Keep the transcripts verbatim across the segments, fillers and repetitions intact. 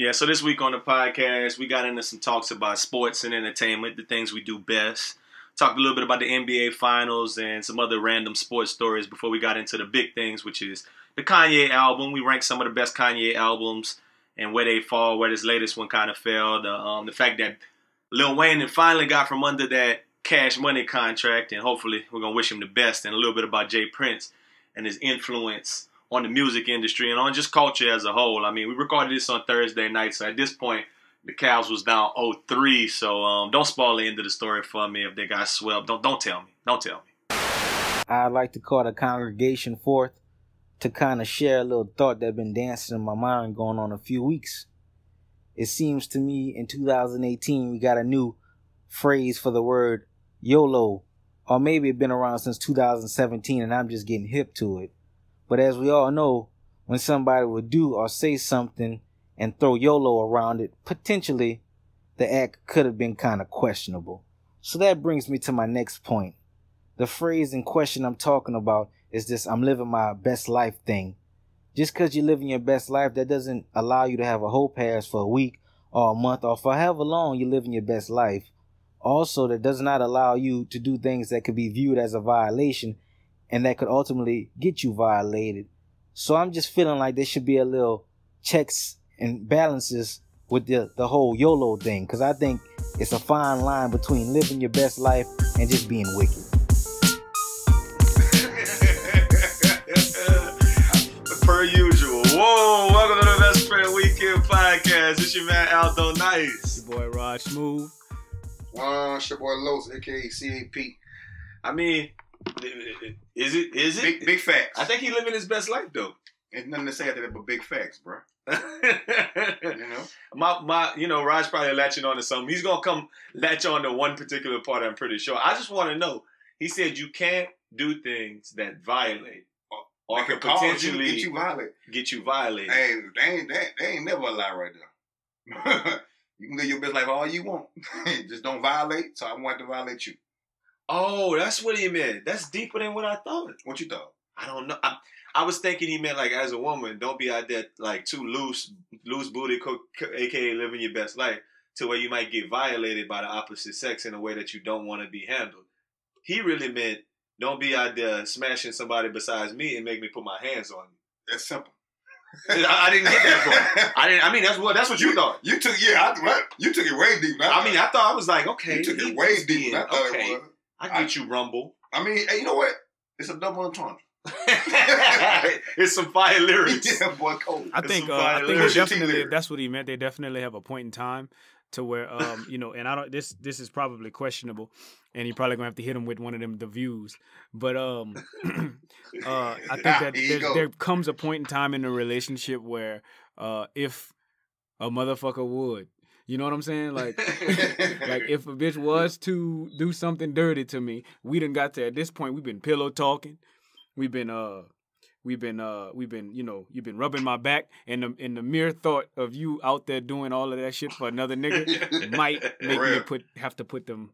Yeah, so this week on the podcast, we got into some talks about sports and entertainment, the things we do best. Talked a little bit about the N B A Finals and some other random sports stories before we got into the big things, which is the Kanye album. We ranked some of the best Kanye albums and where they fall, where this latest one kind of fell. The, um, the fact that Lil Wayne finally got from under that Cash Money contract, and hopefully we're going to wish him the best, and a little bit about J. Prince and his influence on the music industry and on just culture as a whole. I mean, we recorded this on Thursday night, so at this point, the Cavs was down oh three, so um, don't spoil the end of the story for me if they got swept. Don't don't tell me. Don't tell me. I'd like to call the congregation forth to kind of share a little thought that's been dancing in my mind going on a few weeks. It seems to me in two thousand eighteen, we got a new phrase for the word YOLO, or maybe it's been around since two thousand seventeen and I'm just getting hip to it. But as we all know, when somebody would do or say something and throw YOLO around it, potentially the act could have been kind of questionable. So that brings me to my next point. The phrase in question I'm talking about is this I'm living my best life thing. Just because you're living your best life, that doesn't allow you to have a whole pass for a week or a month or for however long you're living your best life. Also, that does not allow you to do things that could be viewed as a violation and that could ultimately get you violated. So I'm just feeling like there should be a little checks and balances with the, the whole YOLO thing, because I think it's a fine line between living your best life and just being wicked. Per usual. Whoa, welcome to the Best Friend Weekend Podcast. It's your man Aldo Nice. Your boy Rod Smooth. Wow, it's your boy Los, a k a. C A P. I mean, is it? Is it? Big, big facts. I think he living his best life, though. There's nothing to say after that but big facts, bro. You know? My, my, you know, Raj probably latching on to something. He's going to come latch on to one particular part, I'm pretty sure. I just want to know. He said you can't do things that violate or could potentially you, get you violated. Get you violated. Hey, they ain't, they, they ain't never a lie right there. You can live your best life all you want. Just don't violate, so I want to violate you. Oh, that's what he meant. That's deeper than what I thought. What you thought? I don't know. I, I was thinking he meant, like, as a woman, don't be out there, like, too loose, loose booty, a k a living your best life, to where you might get violated by the opposite sex in a way that you don't want to be handled. He really meant, don't be out there smashing somebody besides me and make me put my hands on you. That's simple. I, I didn't get that from. I didn't. I mean, that's what that's what you, you thought. You took yeah. I, right, you took it way deep. I, I mean, I thought I was like, okay. You took it way deep. I thought okay, it was. I get I, you, Rumble. I mean, hey, you know what? It's a double entendre. It's some fire lyrics. Yeah, boy, cold. I think. Uh, I think definitely. That's what he meant. They definitely have a point in time to where, um, you know, and I don't. This this is probably questionable, and you're probably gonna have to hit him with one of them the views. But um, uh, I think that there, there comes a point in time in a relationship where, uh, if a motherfucker would, you know what I'm saying, like, like if a bitch was to do something dirty to me, we done got to at this point. We've been pillow talking. We've been uh. We've been, uh, we've been, you know, you've been rubbing my back, and the, and the mere thought of you out there doing all of that shit for another nigga might make Real. me put have to put them,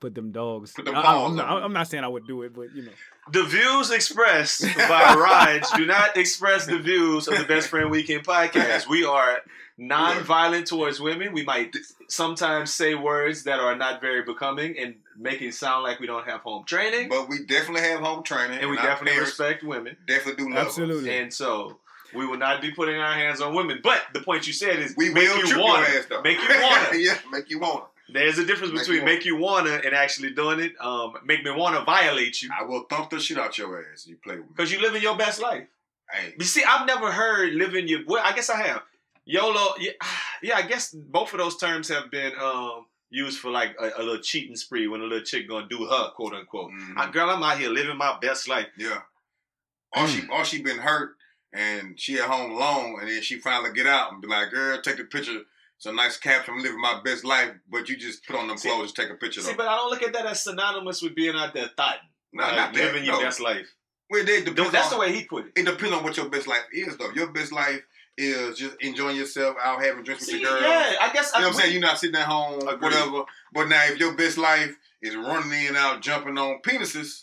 put them dogs. Put them I, I'm, not, I'm not saying I would do it, but you know, the views expressed by Raj do not express the views of the Best Friend Weekend Podcast. We are non-violent towards women. We might sometimes say words that are not very becoming and make it sound like we don't have home training. But we definitely have home training. And, and we definitely respect women. Definitely do love Absolutely. Us. And so we will not be putting our hands on women. But the point you said is we make will you want it. Make you want it. Yeah, make you want it. There's a difference make between you make you want it and actually doing it. Um, make me want to violate you. I will thump the shit out your ass if you play with me. Because you're living your best life. Hey. You see, I've never heard living your... Well, I guess I have. YOLO, yeah, yeah, I guess both of those terms have been um, used for like a, a little cheating spree when a little chick gonna do her, quote unquote. Mm-hmm. I, girl, I'm out here living my best life. Yeah. Or she, or she been hurt and she at home alone, and then she finally get out and be like, girl, take the picture. It's a nice caption. I'm living my best life, but you just put on them see, clothes and take a picture. See, though. But I don't look at that as synonymous with being out there thotting. No, like, not living that, your no. best life. Well, that's on, the way he put it. It depends on what your best life is, though. Your best life is just enjoying yourself out having drinks with your girl. Yeah, I guess. You know I, what I'm saying? You're not sitting at home, agreed. Whatever. But now, if your best life is running in and out, jumping on penises,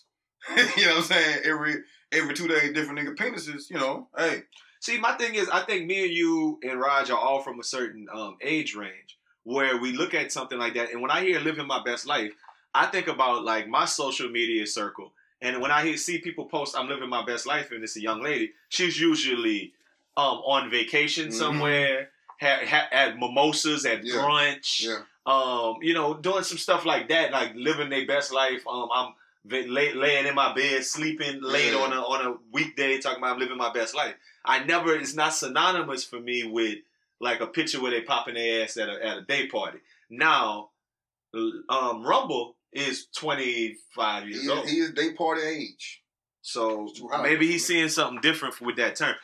you know what I'm saying? Every every two days, different nigga penises, you know, hey. See, my thing is, I think me and you and Raj are all from a certain um, age range where we look at something like that. And when I hear living my best life, I think about like my social media circle. And when I hear, see people post, I'm living my best life, and it's a young lady, she's usually um, on vacation somewhere, mm-hmm. ha- ha- at mimosas, at yeah. brunch, yeah. Um, you know, doing some stuff like that, like living their best life. Um, I'm lay- laying in my bed, sleeping late yeah. on, a, on a weekday, talking about I'm living my best life. I never, it's not synonymous for me with like a picture where they popping their ass at a, at a day party. Now, um, Rumble is twenty-five years he, old. He is day party age. So wow. maybe he's seeing something different with that term.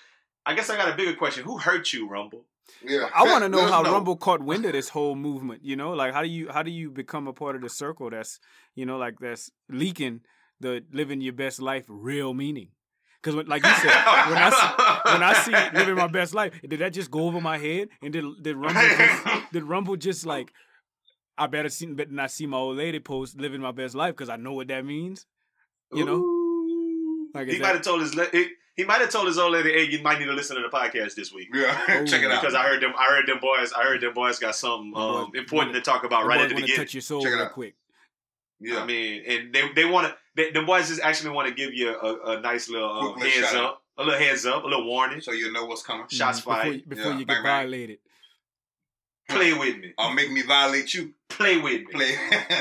I guess I got a bigger question. Who hurt you, Rumble? Yeah, I want to know how know. Rumble caught wind of this whole movement. You know, like how do you how do you become a part of the circle that's, you know, like that's leaking the living your best life real meaning? Because like you said, when I see, when I see living my best life, did that just go over my head? And did did Rumble just, did Rumble just like, I better see better not see my old lady post living my best life because I know what that means, you Ooh. know. Like, he might have told his le- he, he might have told his old lady, "Hey, you might need to listen to the podcast this week. Yeah, oh, check it out because I heard them. I heard them boys. I heard them boys got something um, boys, important wanna, to talk about right at the beginning. Touch your soul check it real out. Quick. Yeah, I mean, and they they want to. They, the boys just actually want to give you a, a nice little um, heads up, up, a little heads up, a little warning, so you know what's coming. Shots mm-hmm. fired before, before yeah. you get bang, violated. Bang. Play with me. Or make me violate you. Play with me. Play,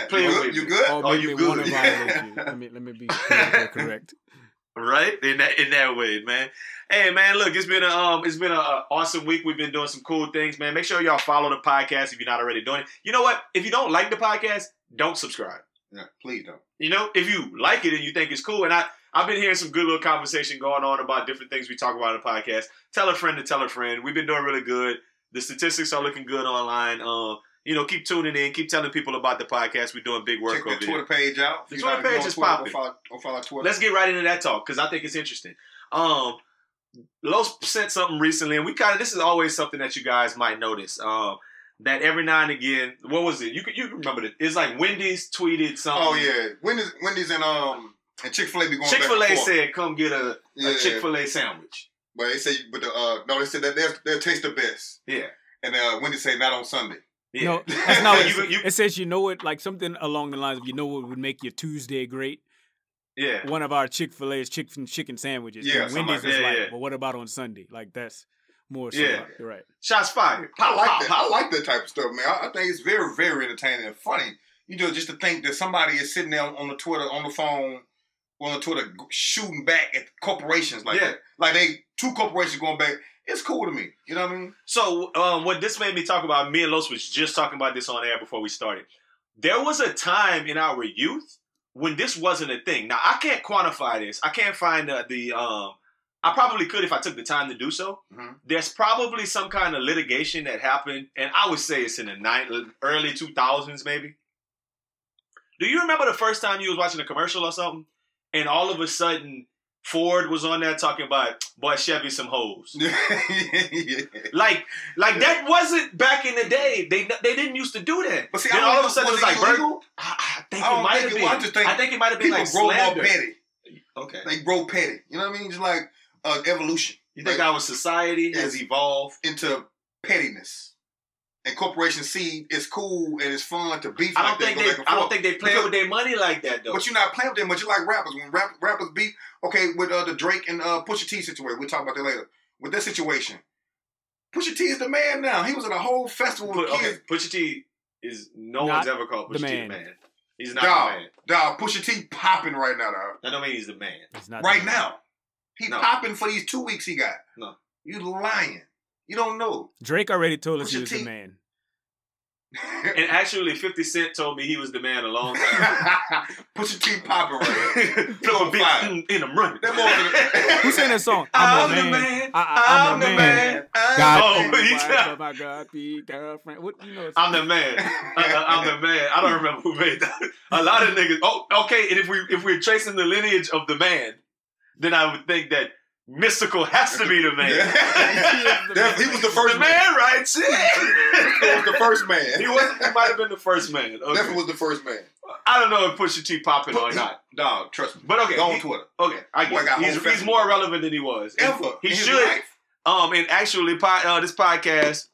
Play you with you me. Good? Or oh, make you me good? Wanna violate you. Let me, let me be correct. Right? In that in that way, man. Hey man, look, it's been a um it's been a, a awesome week. We've been doing some cool things, man. Make sure y'all follow the podcast if you're not already doing it. You know what? If you don't like the podcast, don't subscribe. Yeah, please don't. You know, if you like it and you think it's cool, and I I've been hearing some good little conversation going on about different things we talk about in the podcast. Tell a friend to tell a friend. We've been doing really good. The statistics are looking good online. Uh, you know, keep tuning in. Keep telling people about the podcast. We're doing big work over there. Check the Twitter page out. The Twitter page is popping. Let's get right into that talk because I think it's interesting. Um, Los sent something recently, and we kind of this is always something that you guys might notice. Um, that every now and again, what was it? You could you remember it? It's like Wendy's tweeted something. Oh yeah, Wendy's Wendy's and um and Chick-fil-A be going. Chick-fil-A said, "Come get a, yeah. a Chick-fil-A sandwich." But they say, but the, uh, no, they said that they'll, they'll taste the best. Yeah. And uh, Wendy say not on Sunday. Yeah. No, that's not what you, you, it says, you know what, like something along the lines of, you know what would make your Tuesday great? Yeah. One of our Chick-fil-A's chick, chicken sandwiches. Yeah. And Wendy's like is yeah, like, yeah. well, what about on Sunday? Like, that's more so. Yeah. You're right. Shots fired. I like that. I like that type of stuff, man. I, I think it's very, very entertaining and funny. You know, just to think that somebody is sitting there on the Twitter, on the phone, on the Twitter shooting back at corporations like yeah. that. Like they two corporations going back. It's cool to me. You know what I mean? So um, what this made me talk about, me and Los was just talking about this on air before we started. There was a time in our youth when this wasn't a thing. Now, I can't quantify this. I can't find the, the um, I probably could if I took the time to do so. Mm-hmm. There's probably some kind of litigation that happened, and I would say it's in the ni- early two thousands maybe. Do you remember the first time you was watching a commercial or something? And all of a sudden, Ford was on there talking about, boy, Chevy some hoes. yeah. Like, like yeah. that wasn't back in the day. They they didn't used to do that. But see, then all of a sudden, it was like, Bur- I, I think I it might have been. It, I, just think I think it might have been like slander. People grow more petty. Okay. They grow petty. You know what I mean? Just like uh, evolution. You like, think our society has evolved into pettiness. And corporations see it's cool and it's fun to beef. I don't like think they. I don't think they play with their money like that though. But you're not playing with them. But you like rappers. When rap, rappers beef, okay, with uh, the Drake and uh, Pusha T situation, we'll talk about that later. With that situation, Pusha T is the man now. He was in a whole festival. Put, with kids. Okay, Pusha T is no not one's ever called Pusha the T the man. He's not dog, the man. Dog, Pusha T popping right now. Dog. That don't mean he's the man. He's not right the man. Now, he no. popping for these two weeks he got. No, you lying. You don't know. Drake already told us Pusha he was T. the man. And actually, fifty Cent told me he was the man a long time. Pusha T popping right now. In the running. Who sang that song? I'm, I'm the man. man. I, I, I'm, I'm the man. man. God, oh, he tell- my God, be girlfriend. What, you know, I'm the man. I, I'm the man. I don't remember who made that. A lot of niggas. Oh, okay. And if we if we're tracing the lineage of the man, then I would think that. Mystical has to be the man. Yeah. he, the man. he was the first the man. man, right? He was the first man. He was. He might have been the first man. Okay. Definitely was the first man. I don't know if Pusha T popping or not. Dog, trust me. But okay, go on he, Twitter. Okay, I get. Boy, I he's, he's more relevant than he was. Ever. He, he should. Life. Um, and actually, uh, this podcast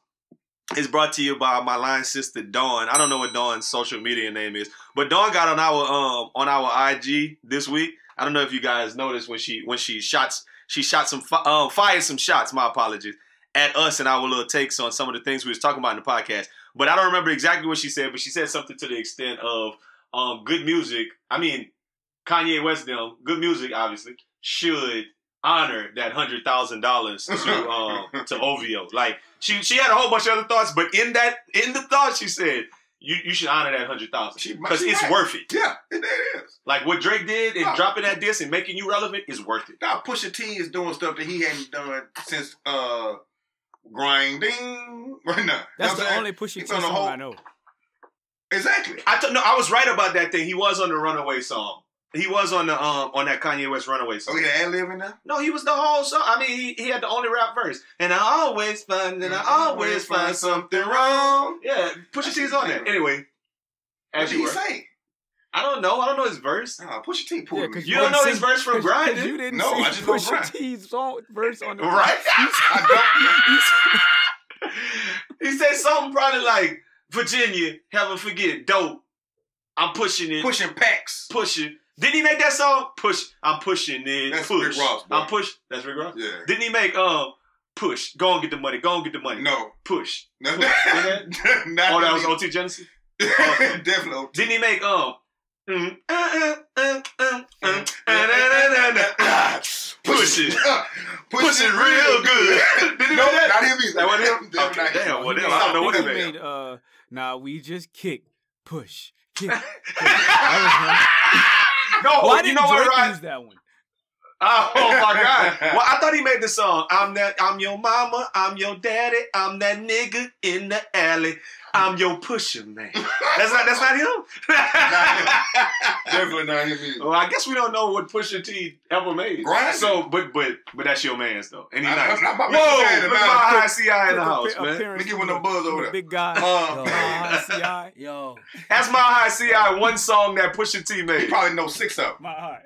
is brought to you by my line sister Dawn. I don't know what Dawn's social media name is, but Dawn got on our um on our I G this week. I don't know if you guys noticed when she when she shots she shot some fi um fired some shots. My apologies at us and our little takes on some of the things we was talking about in the podcast. But I don't remember exactly what she said, but she said something to the extent of um good music. I mean, Kanye West, them good music obviously should honor that hundred thousand dollars to um to OVO. Like she she had a whole bunch of other thoughts, but in that in the thought she said you you should honor that hundred thousand because it's had. worth it. Yeah, it, it is. Like what Drake did and no. dropping that diss and making you relevant is worth it. Now Pusha T is doing stuff that he hadn't done since uh grinding right now. That's the only Pusha T song whole... I know. Exactly. I th no, I was right about that thing. He was on the Runaway song. He was on the um on that Kanye West Runaway song. Oh, he had ad-lib in there? No, he was the whole song. I mean, he, he had the only rap verse. And I always find, and I always find something wrong. Yeah, Pusha T's on there. Anyway, as what did he say? I don't know. I don't know his verse. Oh, Pusha T pulled yeah, me. You, you don't know his verse from Grindin'? You didn't no, I just know Pusha T's song verse on the right. I don't. He said something probably like Virginia, heaven forget, dope. I'm pushing it. Pushing packs. Pushing. Didn't he make that song? Push. I'm pushing it. That's push. Rick Ross, bro. I'm push. That's Rick Ross? Yeah. Didn't he make um push? Go and get the money. Go and get the money. No. Push. No. Push. That? Not oh, that was O T Genesis? Okay. Definitely O T. Didn't he make um mm, uh, uh, uh, uh, uh, push it. Push it real good. Didn't he no, make that? Not him either. That wasn't him? Oh, not damn, well, damn. I don't know what he made. Uh, nah, we just kick. Push. Kick. That was him. No, why you know what, right? Use that one? Oh, oh my God! Well, I thought he made the song. I'm that. I'm your mama. I'm your daddy. I'm that nigga in the alley. I'm your pusher man. That's not. That's not him. Not him. Definitely not him either. Well, I guess we don't know what Pusha T ever made. Right. So, but but but that's your man's though. And he's nice. Whoa! Look at my I C I in the house, man. Let me get one of them buzz over there. Big guy. Um, I C I. Yo. That's my I C I. One song that Pusha T made. You probably know six of them. My high.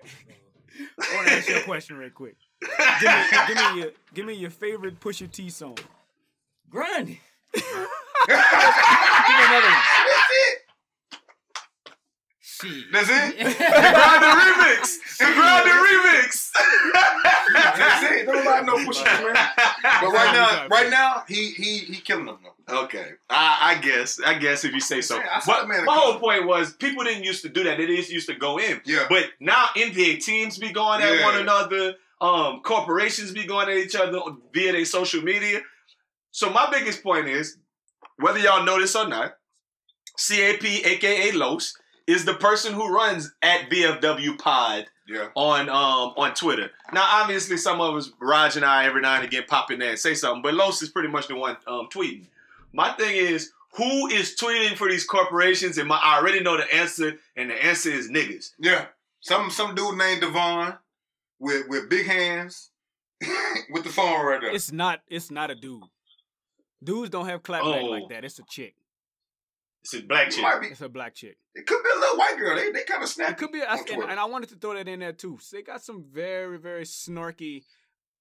I want to ask you a question real quick. Give me, give me your give me your favorite Pusha T song. Grindin'. Give me another one. That's it. She. That's it. The Grindin' remix. The Grindin' remix. That's it. Don't nobody know Pusha T, man. But right now, right now, he he he killing them though. Okay, I, I guess I guess if you say so. Yeah, but my whole point was people didn't used to do that. They just used to go in. Yeah. But now N B A teams be going at yeah. one another. Um, corporations be going at each other via their social media. So my biggest point is, whether y'all know this or not, C A P, aka Los, is the person who runs at B F W Pod yeah. on um on Twitter. Now, obviously, some of us, Raj and I, every now and again pop in there and say something, but Los is pretty much the one um, tweeting. My thing is, who is tweeting for these corporations? And my, I already know the answer, and the answer is niggas. Yeah, some some dude named Devon with with big hands with the phone right there. It's not it's not a dude. Dudes don't have clapback oh. like that. It's a chick. It's a black chick. It be, it's a black chick. It could be a little white girl. They, they kind of snappy. It could be, I, and, and I wanted to throw that in there too. So they got some very, very snarky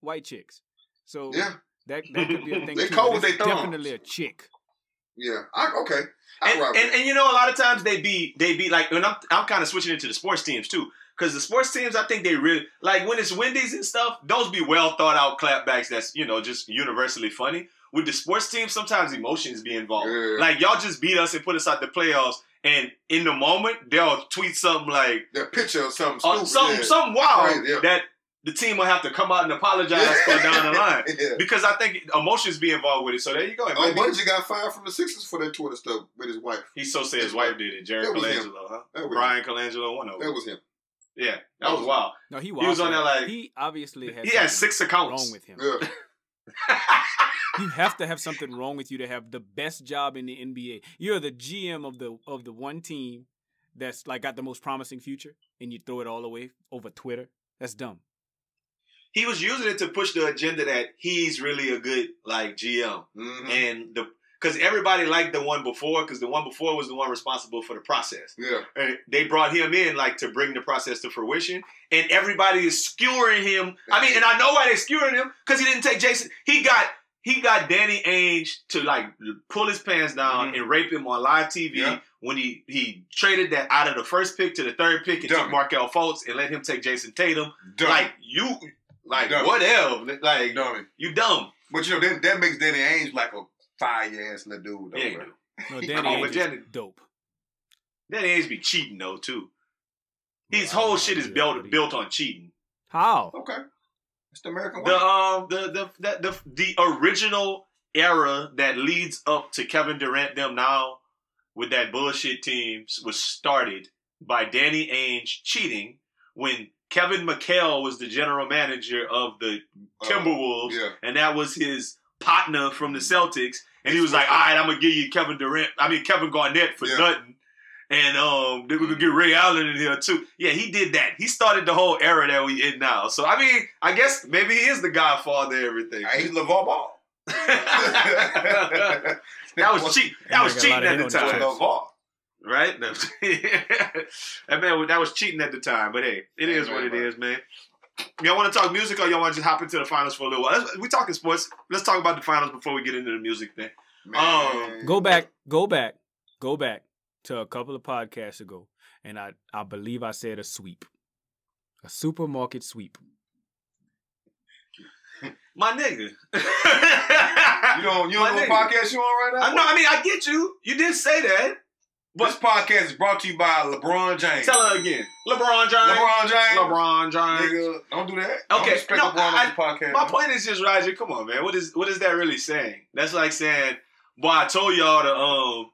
white chicks. So yeah. that that could be a thing. They too, cold with their thumbs. Definitely a chick. Yeah. I, okay. I and, and, and, and you know, a lot of times they be they be like, and I'm I'm kind of switching into the sports teams too, because the sports teams, I think they really like when it's Wendy's and stuff. Those be well thought out clapbacks. That's you know just universally funny. With the sports team, sometimes emotions be involved. Yeah. Like, y'all just beat us and put us out the playoffs, and in the moment, they'll tweet something like... their picture or something stupid. Or something, yeah. something wild right, yeah. that the team will have to come out and apologize for down the line. Yeah. Because I think emotions be involved with it. So there you go. Oh, Budgie got fired from the Sixers for that Twitter stuff with his wife. He so said his wife did it. Jerry Colangelo, huh? Brian Colangelo won over. That was him. Yeah, that was wild. No, he was on there like... He obviously had, he had six accounts wrong with him. Yeah. You have to have something wrong with you to have the best job in the N B A. You're the G M of the of the one team that's like got the most promising future, and you throw it all away over Twitter. That's dumb. He was using it to push the agenda that he's really a good like G M, mm-hmm. and the Because everybody liked the one before, because the one before was the one responsible for the process. Yeah. And they brought him in, like, to bring the process to fruition, and everybody is skewering him. I mean, and I know why they're skewering him, because he didn't take Jason. He got he got Danny Ainge to, like, pull his pants down mm-hmm. and rape him on live T V yeah. when he, he traded that out of the first pick to the third pick and Dumb. took Markelle Fultz and let him take Jason Tatum. Dumb. Like, you, like, Dumb. whatever. Like, Dumb. you dumb. But, you know, that, that makes Danny Ainge like a fire-ass little dude. Though, yeah, bro. No, Danny Ainge is Danny, dope. Danny Ainge be cheating, though, too. His well, whole shit is built, built on cheating. How? Okay. It's the American way. The, um, the, the, the, the, the original era that leads up to Kevin Durant them now with that bullshit teams was started by Danny Ainge cheating when Kevin McHale was the general manager of the Timberwolves, uh, yeah. and that was his partner from the Celtics, and he was like, all right, I'm going to give you Kevin Durant, I mean, Kevin Garnett for yeah. nothing, and um, then we're going to get Ray Allen in here, too. Yeah, he did that. He started the whole era that we in now. So, I mean, I guess maybe he is the godfather of everything. He's LeVar Ball. That was cheap. That was cheating at the time. LeVar. Right? That man, that was cheating at the time, but hey, it is what it is, man. Y'all want to talk music or y'all want to just hop into the finals for a little while? Let's, we talking sports. Let's talk about the finals before we get into the music thing. Um, go back, go back, go back to a couple of podcasts ago, and I, I believe I said a sweep. A supermarket sweep. My nigga. You don't, you don't know what podcast you on right now? I, no, I mean, I get you. You did say that. But this podcast is brought to you by LeBron James. Tell her again. LeBron James. LeBron James. LeBron James. Nigga, don't do that. Okay. Don't respect no, LeBron I, on this podcast. My man. point is just, Roger, come on, man. What is what is that really saying? That's like saying, boy, I told y'all the um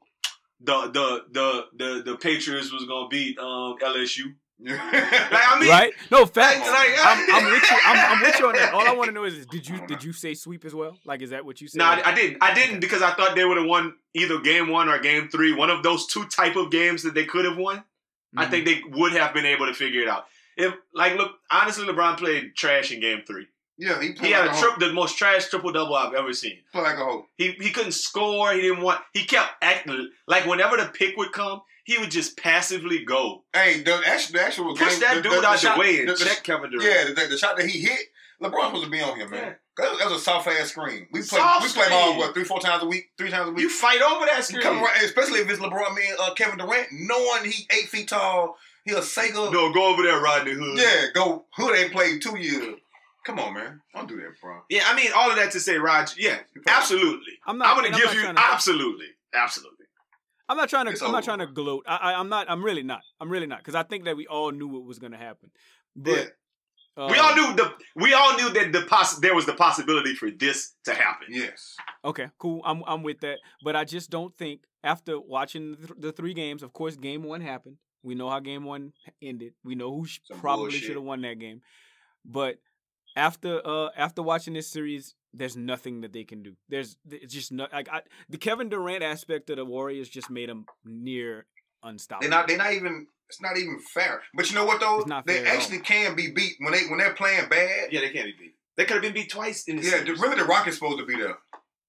the the the the, the Patriots was gonna beat um L S U. Like, I mean, right? No, facts. Like, I'm, I'm with you. I'm, I'm with you on that. All I want to know is, did you did you say sweep as well? Like, is that what you said? No, nah, I didn't. I didn't okay. because I thought they would have won either game one or game three. One of those two type of games that they could have won. Mm-hmm. I think they would have been able to figure it out. If, like, look, honestly, LeBron played trash in game three. Yeah, he played. He had like a trip, the most trash triple double I've ever seen. Played like a hoe. He he couldn't score. He didn't want. He kept acting like whenever the pick would come, he would just passively go. Hey, the actual, the actual push game, that the, dude the, the out shot, the way and the, the, check Kevin Durant. Yeah, the, the shot that he hit, LeBron's supposed to be on him, man. Yeah. That was a soft ass screen. We play, soft we play ball what three, four times a week, three times a week. You fight over that screen, come right, especially if it's LeBron, me, uh, Kevin Durant, knowing he eight feet tall, he a Sega. No, go over there, Rodney Hood. Yeah, go. Hood ain't played two years. Come on, man. Don't do that, bro. Yeah, I mean, all of that to say, Roger. Yeah, absolutely. I'm not. I'm gonna I'm give you absolutely, absolutely. I'm not trying to. It's I'm over. not trying to gloat. I, I, I'm not. I'm really not. I'm really not. Because I think that we all knew what was going to happen. But yeah. uh, we all knew the. We all knew that the poss- There was the possibility for this to happen. Yes. Okay. Cool. I'm. I'm with that. But I just don't think after watching the, th- the three games. Of course, game one happened. We know how game one ended. We know who sh- probably should have won that game. But after uh after watching this series, there's nothing that they can do. There's it's just not like I, the Kevin Durant aspect of the Warriors just made them near unstoppable. They're not. They're not even. It's not even fair. But you know what though? They actually can be beat when they when they're playing bad. Yeah, they can be beat. They could have been beat twice in this. Yeah, the, really, the Rockets supposed to be there.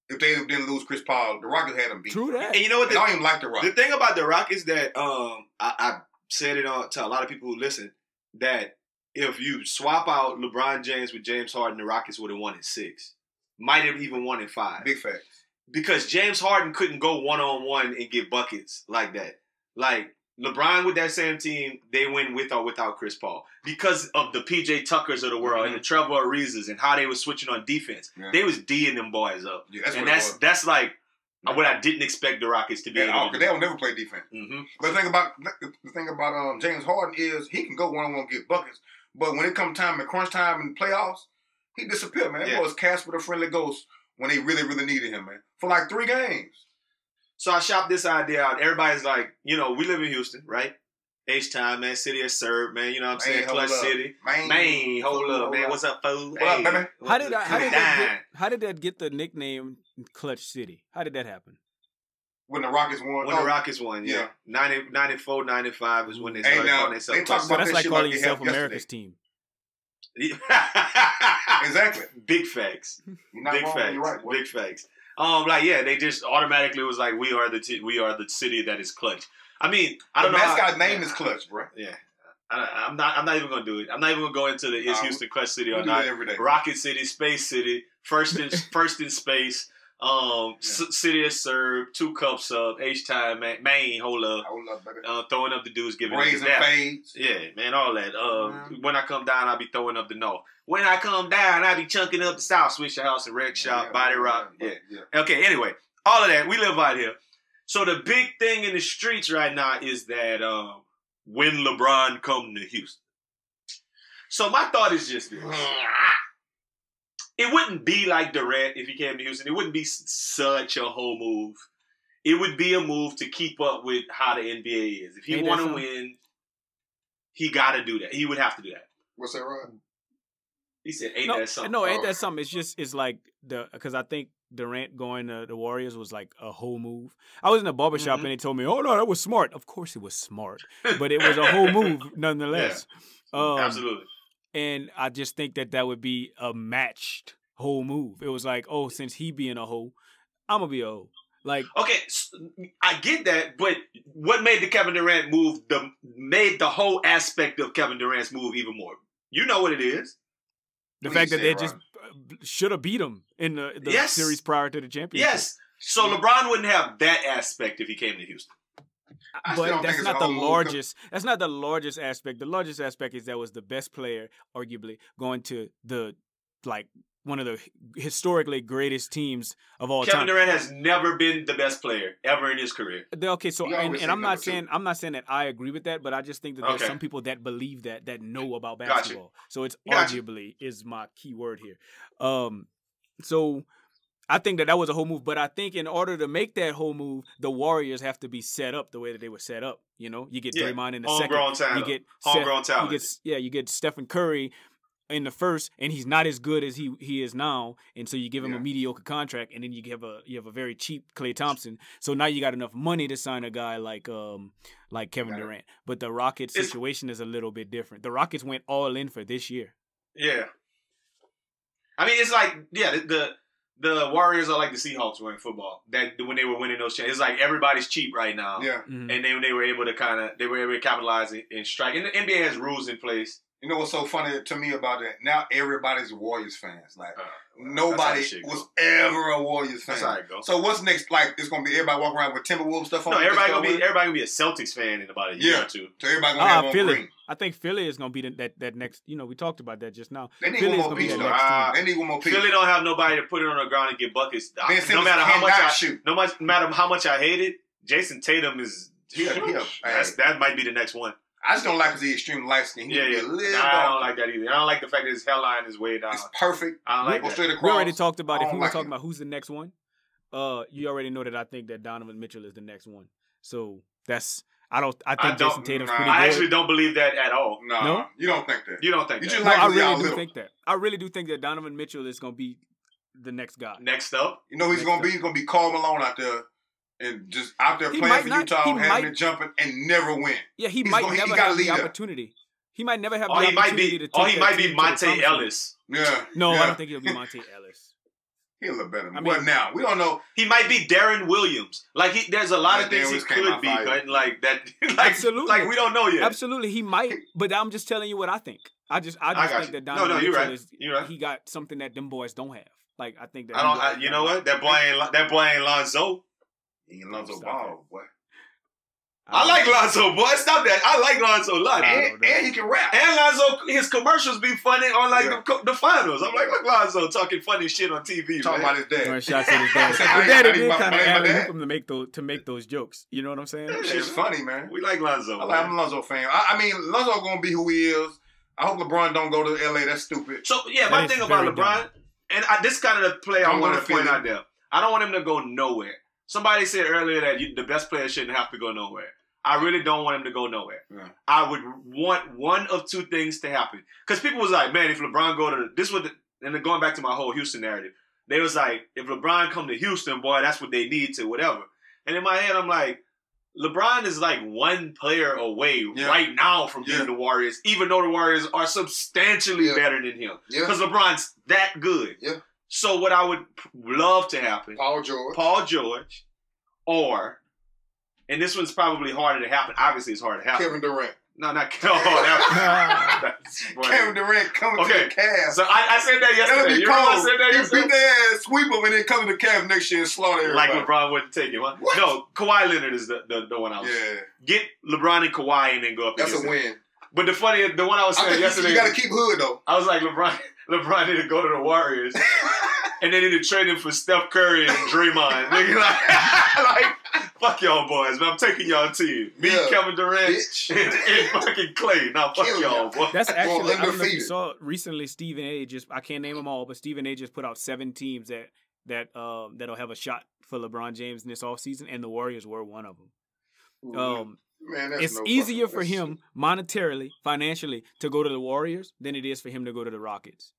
If they didn't lose Chris Paul, the Rockets had them beat. True that. And you know what? The, I don't even like the Rockets. The thing about the Rockets that um I, I said it on to a lot of people who listen that if you swap out LeBron James with James Harden, the Rockets would have won in six. Might have even won in five. Big facts. Because James Harden couldn't go one-on-one and get buckets like that. Like, LeBron with that same team, they win with or without Chris Paul. Because of the P J Tuckers of the world mm-hmm. and the Trevor Ariza's and how they were switching on defense. Yeah. They was D'ing them boys up. Yeah, that's and that's, that's like yeah. what I didn't expect the Rockets to be. Yeah, because they'll never play defense. Mm-hmm. But the thing about, the thing about um, James Harden is he can go one-on-one and get buckets. But when it comes time and crunch time and playoffs, he disappeared, man. That yeah. boy was cast with a friendly ghost when they really, really needed him, man. For like three games. So I shopped this idea out. Everybody's like, you know, we live in Houston, right? H-Town, man. City of Serve, man. You know what I'm saying? Clutch City. Man, man hold, hold up, up, man. What's up, fool? What hey. up, baby? How did, I, how, did that get, how did that get the nickname Clutch City? How did that happen? When the Rockets won. When oh, the Rockets won, yeah. yeah. ninety, ninety-four, ninety-five is when they started hey, now, calling themselves. They talk about that's like calling like yourself America's team. Exactly. Big facts. Big facts. Right, Big facts. Um, like yeah, they just automatically was like, we are the t- we are the city that is clutch. I mean, I don't the know. The mascot's name yeah, is clutch, bro. Yeah. I, I'm not. I'm not even gonna do it. I'm not even gonna go into the is uh, Houston Clutch City or not. Rocket City, Space City, first in first in space. Um, yeah. s- city is served, two cups up, H time, man, Maine, hold up, hold up, baby. Uh, throwing up the dudes, giving raising fades, yeah, man, all that. Um, mm-hmm. When I come down, I'll be throwing up the north. When I come down, I'll be chunking up the south. Switch the house and wreck shop, yeah, body rock, yeah. Yeah. yeah. Okay, anyway, all of that. We live out here. So the big thing in the streets right now is that um, when LeBron come to Houston. So my thought is just this. It wouldn't be like Durant if he came to Houston. It wouldn't be such a whole move. It would be a move to keep up with how the N B A is. If he want to win, he got to do that. He would have to do that. What's that, Rod? He said, ain't no, that something? No, ain't that something. It's just, it's like, the because I think Durant going to the Warriors was like a whole move. I was in a barbershop mm-hmm. and they told me, oh, no, that was smart. Of course it was smart. But it was a whole move nonetheless. Yeah. Um, Absolutely. And I just think that that would be a matched whole move. It was like, oh, since he being a hoe, I'm going to be a hoe. Like, okay, I get that, but what made the Kevin Durant move, the made the whole aspect of Kevin Durant's move even more? You know what it is. The what fact that they just should have beat him in the, the yes. series prior to the championship. Yes. So yeah. LeBron wouldn't have that aspect if he came to Houston. I but that's not the largest. Move. That's not the largest aspect. The largest aspect is that was the best player, arguably, going to the like one of the historically greatest teams of all Kevin time. Kevin Durant has never been the best player ever in his career. Okay, so and, and I'm not saying two. I'm not saying that I agree with that, but I just think that there's okay. some people that believe that that know about basketball. Gotcha. So it's gotcha. arguably is my key word here. Um, so. I think that that was a whole move, but I think in order to make that whole move, the Warriors have to be set up the way that they were set up. You know, you get yeah. Draymond in the Homegrown second, talent. you get Homegrown Seth, talent. You get, yeah, you get Stephen Curry in the first, and he's not as good as he he is now, and so you give him yeah. a mediocre contract, and then you give a you have a very cheap Klay Thompson. So now you got enough money to sign a guy like um like Kevin Durant, but the Rockets it's, situation is a little bit different. The Rockets went all in for this year. Yeah, I mean it's like yeah the. the The Warriors are like the Seahawks were in football. That when they were winning those championships, it's like everybody's cheap right now. Yeah, mm-hmm. and they they were able to kind of they were able to capitalize and, and strike. And the N B A has rules in place. You know what's so funny to me about that? Now everybody's Warriors fans. Like uh, nobody was ever a Warriors fan. That's how it goes. So what's next? Like it's gonna be everybody walking around with Timberwolves stuff on. No, everybody gonna be everybody gonna be a Celtics fan in about a year yeah. or two. So everybody gonna uh, have Philly. Green. I think Philly is gonna be the, that that next. You know, we talked about that just now. They need Philly's one more piece. Uh, they need one more piece. Philly don't have nobody to put it on the ground and get buckets. I, no matter how much I shoot. No much, matter how much I hate it, Jason Tatum is. He, he, he, that's, that might be the next one. I just don't like his extreme light skin. He yeah, yeah. Little I don't like that either. I don't like the fact that his hairline is way down. It's perfect. I don't like We're that. Straight across. We already talked about it. If we like were talking him. about who's the next one, uh, you already know that I think that Donovan Mitchell is the next one. So that's I don't. I think I don't, Jason Tatum's nah, pretty good. I actually don't believe that at all. No, no? you don't think that. You don't think you that. Just no, like I really do little. think that. I really do think that Donovan Mitchell is going to be the next guy. Next up, you know who he's going to be. He's going to be Karl Malone out there. And just out there he playing for not, Utah, having it jumping, and never win. Yeah, he He's might gonna, never have the opportunity. Up. He might never have oh, the opportunity be, to take Oh, he might be Monte Ellis. Yeah. No, yeah. I don't think he'll be Monte Ellis. He'll look better. I mean, well, now, we don't know. He might be Darren Williams. Like, he, there's a lot yeah, of things he could be. But like, that, like, Absolutely. Like, we don't know yet. Absolutely, he might. But I'm just telling you what I think. I just I just I think you. that Donovan no, no, Mitchell right. is, right. he got something that them boys don't have. Like, I think that. I don't. You know what? That boy ain't Lonzo. He Lonzo Ball, boy. I, I like Lonzo, boy. Stop that. I like Lonzo a lot. And, and he can rap. And Lonzo, his commercials be funny on like yeah. the, the finals. I'm like, look, Lonzo talking funny shit on T V. Talking man. about his dad. His dad. His dad did kind of help him to make those to make those jokes. You know what I'm saying? That shit's funny, man. We like Lonzo. I like, I'm a Lonzo fan. I, I mean, Lonzo gonna be who he is. I hope LeBron don't go to L A. That's stupid. So yeah, that my thing about LeBron, dumb. and I, this kind of the play I want to point out there. I don't want him to go nowhere. Somebody said earlier that you, the best player shouldn't have to go nowhere. I really don't want him to go nowhere. Yeah. I would want one of two things to happen. Because people was like, man, if LeBron go to – this was – and going back to my whole Houston narrative, they was like, if LeBron come to Houston, boy, that's what they need to, whatever. And in my head, I'm like, LeBron is like one player away yeah. right now from being yeah. the Warriors, even though the Warriors are substantially yeah. better than him. Because yeah. LeBron's that good. Yeah. So what I would love to happen, Paul George, Paul George, or, and this one's probably harder to happen. Obviously, it's hard to happen. Kevin Durant. No, not Kevin. Oh, Kevin Durant coming okay. to the Cavs. So I, I said that yesterday. You cold. I said that yesterday. You beat their ass, sweep them, and then come to the Cavs next year and slaughter everybody. Like LeBron wouldn't take it. Huh? What? No, Kawhi Leonard is the, the, the one I was. Yeah. Get LeBron and Kawhi and then go up. That's a win. Them. But the funny, the one I was saying I yesterday. You got to keep hood, though. I was like, LeBron, LeBron need to go to the Warriors. And they need to trade him for Steph Curry and Draymond. Nigga, like, like, fuck y'all boys, man. I'm taking y'all team. Me, yeah, Kevin Durant, and, and fucking Klay. Now, fuck y'all boys. That's actually, I don't know if you saw recently, Stephen A. just, I can't name them all, but Stephen A. just put out seven teams that, that, um, that'll have a shot for LeBron James in this offseason, and the Warriors were one of them. Ooh, um, man, that's it's no easier for him monetarily, financially, to go to the Warriors than it is for him to go to the Rockets.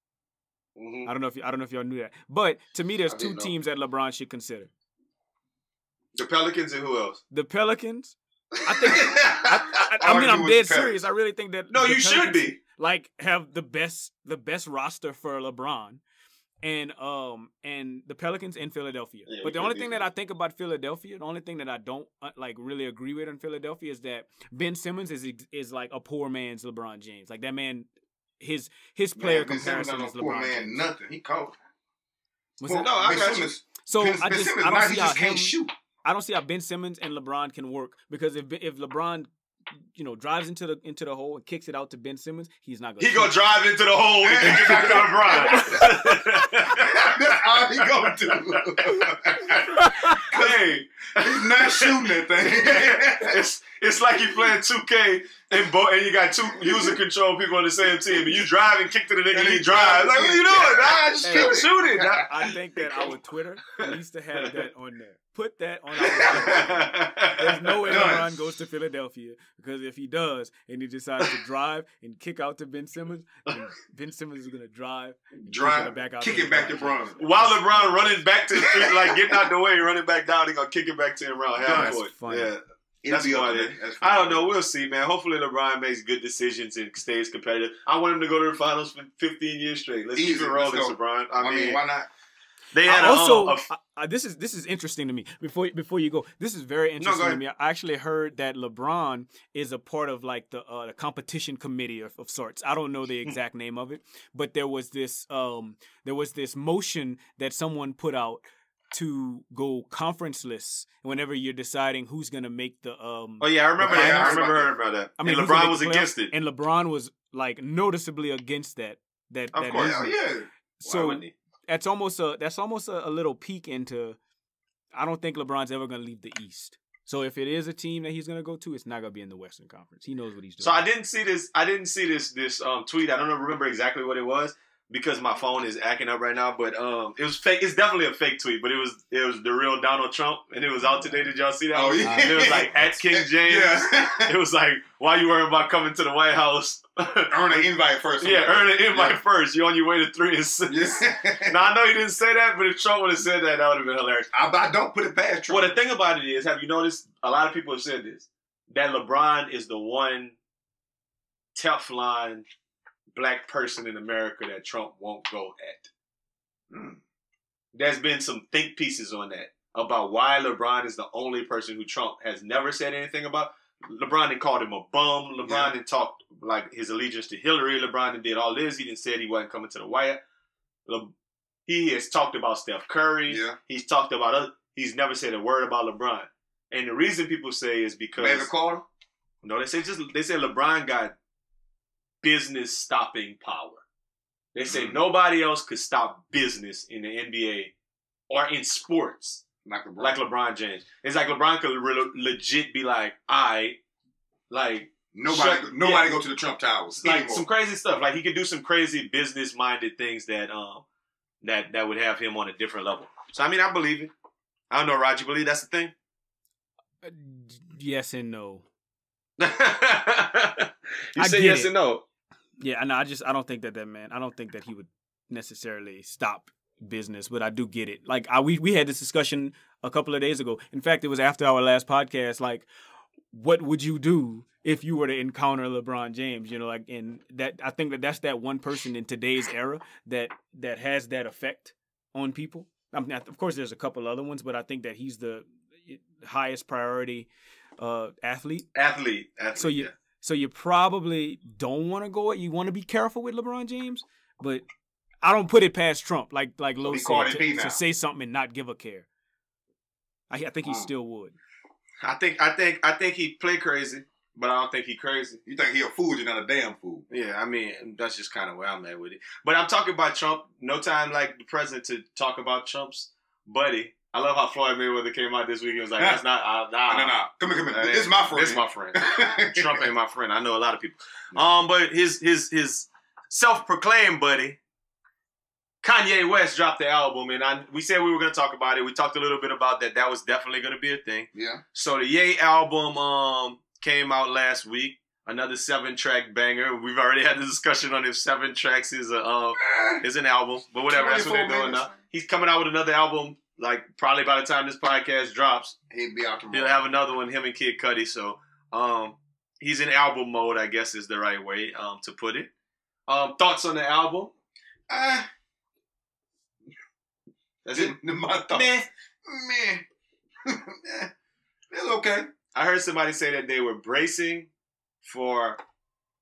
Mm-hmm. I don't know if you, I don't know if y'all knew that, but to me, there's two know. teams that LeBron should consider: the Pelicans and who else? The Pelicans. I think. I, I, I mean, I'm dead serious. I really think that. No, you Pelicans, should be like have the best the best roster for LeBron, and um and the Pelicans and Philadelphia. Yeah, but the only thing that. that I think about Philadelphia, the only thing that I don't like really agree with in Philadelphia is that Ben Simmons is is like a poor man's LeBron James. Like that man. His his player man, comparison is LeBron. Man, nothing. He cold. Well, no, I got you. So ben, I just I don't see how him, shoot. I don't see how Ben Simmons and LeBron can work because if if LeBron, you know, drives into the into the hole and kicks it out to Ben Simmons, he's not gonna. He shoot. gonna drive into the hole and get back to LeBron. That's all he gonna do. Hey, he's not shooting that thing. it's it's like you playing two K. And, bo and you got two user control people on the same team, and you drive and kick to the nigga, and he drives. Like, what are you doing? I just hey, keep shooting. I, I think that our Twitter needs to have that on there. Put that on our Twitter. There's no way LeBron goes to Philadelphia, because if he does, and he decides to drive and kick out to Ben Simmons, Ben Simmons is going to drive. Drive. Kick it back, out kick to it back to Bron. While LeBron running back to his feet, like getting out the way, running back down, he's going to kick it back to him around half court. Yeah. That's why there. That's I don't know. We'll see, man. Hopefully, LeBron makes good decisions and stays competitive. I want him to go to the finals for fifteen years straight. Let's Easy. keep it rolling, LeBron. I, I mean, mean, why not? They had I also. A, a, this is this is interesting to me. Before before you go, this is very interesting no, to me. I actually heard that LeBron is a part of like the, uh, the competition committee of, of sorts. I don't know the exact name of it, but there was this um there was this motion that someone put out to go conferenceless whenever you're deciding who's gonna make the um oh yeah I remember that I remember hearing about that. I mean, and LeBron was against it, and LeBron was like noticeably against that. That of that course, oh, yeah. So that's almost a that's almost a, a little peek into. I don't think LeBron's ever gonna leave the East. So if it is a team that he's gonna go to, it's not gonna be in the Western Conference. He knows what he's doing. So I didn't see this. I didn't see this this um tweet. I don't remember exactly what it was, because my phone is acting up right now, but um, it was fake. It's definitely a fake tweet, but it was it was the real Donald Trump, and it was out today. Did y'all see that? Oh, yeah. It was like at King James. Yeah. It was like, why you worrying about coming to the White House? Earn an invite first. Yeah, earn an invite yeah. first. You're on your way to three and six. Yeah. Now I know he didn't say that, but if Trump would have said that, that would have been hilarious. I, I don't put it past Trump. Well, the thing about it is, have you noticed? A lot of people have said this, that LeBron is the one Teflon Black person in America that Trump won't go at. Mm. There's been some think pieces on that about why LeBron is the only person who Trump has never said anything about. LeBron didn't call him a bum. LeBron yeah. didn't talk like his allegiance to Hillary. LeBron didn't did all this. He didn't say he wasn't coming to the White House. He has talked about Steph Curry. Yeah. He's talked about other. He's never said a word about LeBron. And the reason people say is because They called him? No, they say just they say LeBron got business stopping power. They say mm-hmm. nobody else could stop business in the N B A or in sports like LeBron, like LeBron James. It's like LeBron could re legit be like, I like nobody, shut, nobody yeah, go to the Trump Towers. Like anymore. Some crazy stuff. Like he could do some crazy business minded things that um that that would have him on a different level. So I mean, I believe it. I don't know, Rod. You believe that's the thing? Uh, yes and no. You I say yes it. and no. Yeah, I know. I just I don't think that that man. I don't think that he would necessarily stop business, but I do get it. Like I, we we had this discussion a couple of days ago. In fact, it was after our last podcast. Like, what would you do if you were to encounter LeBron James? You know, like, and that I think that that's that one person in today's era that that has that effect on people. I mean, of course, there's a couple other ones, but I think that he's the highest priority uh, athlete. Athlete. athlete so you, yeah. so you probably don't want to go. You want to be careful with LeBron James, but I don't put it past Trump. Like like Lo said, to, to say something and not give a care. I, I think he um, still would. I think I think I think he play crazy, but I don't think he crazy. You think he a fool? You're not a damn fool. Yeah, I mean that's just kind of where I'm at with it. But I'm talking about Trump. No time like the president to talk about Trump's buddy. I love how Floyd Mayweather came out this week. He was like, nah. "That's not uh, nah, nah, nah. Come here, come here. That this is my friend. This is my friend. Trump ain't my friend. I know a lot of people. Um, but his his his self-proclaimed buddy." Kanye West dropped the album, and I, we said we were going to talk about it. We talked a little bit about that. That was definitely going to be a thing. Yeah. So the Ye album um, came out last week. Another seven-track banger. We've already had the discussion on if seven tracks is a uh, is an album, but whatever. That's what they're doing minutes. now. He's coming out with another album, like probably by the time this podcast drops. He'll be out tomorrow. He'll have another one, him and Kid Cudi. So um, he's in album mode, I guess is the right way um, to put it. Um, thoughts on the album? Uh That's it. My thoughts. Meh. Meh. It's okay. I heard somebody say that they were bracing for,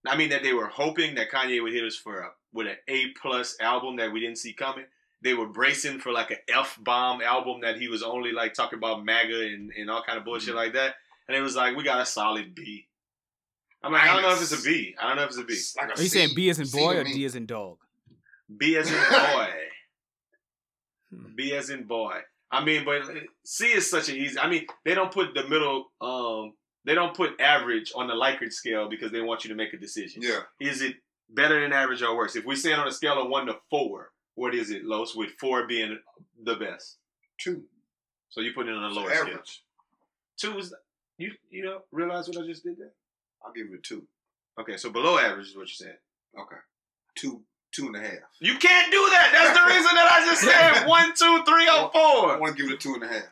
I mean, that they were hoping that Kanye would hit us for a, with an A-plus album that we didn't see coming. They were bracing for like an F-bomb album that he was only like talking about MAGA and, and all kind of bullshit mm-hmm. like that. And it was like, we got a solid B. I'm like, I, I don't know if it's a B. I don't know if it's a B. It's like a Are you C. saying B as in boy C or D as in dog? B as in boy. B as in boy. I mean, but C is such an easy... I mean, they don't put the middle... Um, they don't put average on the Likert scale because they want you to make a decision. Yeah. Is it better than average or worse? If we say it on a scale of one to four, what is it, Los, with four being the best? Two. So you put it on a lower so scale. Average. Two is... You, you know, realize what I just did there? I'll give it a two. Okay, so below average is what you said. Okay. Two. Two and a half. You can't do that. That's the reason that I just said one, two, three, or four. I want to give it a two and a half.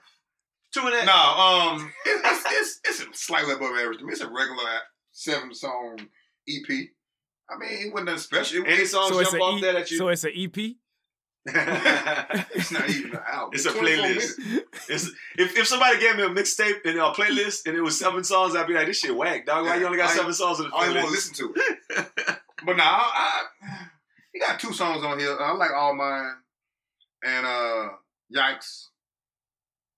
Two and a half. No, um, it's it's it's, it's slightly above average. I mean, it's a regular seven song E P. I mean, it wasn't nothing special. It, Any song so jump off e, there that you. So it's an E P. It's not even an album. It's, it's a playlist. It's, if if somebody gave me a mixtape and a playlist and it was seven songs, I'd be like, this shit whack, dog. Why yeah, you only got I, seven songs in the playlist? I didn't want to listen to it. But now I. I He got two songs on here. I like All Mine and uh, Yikes.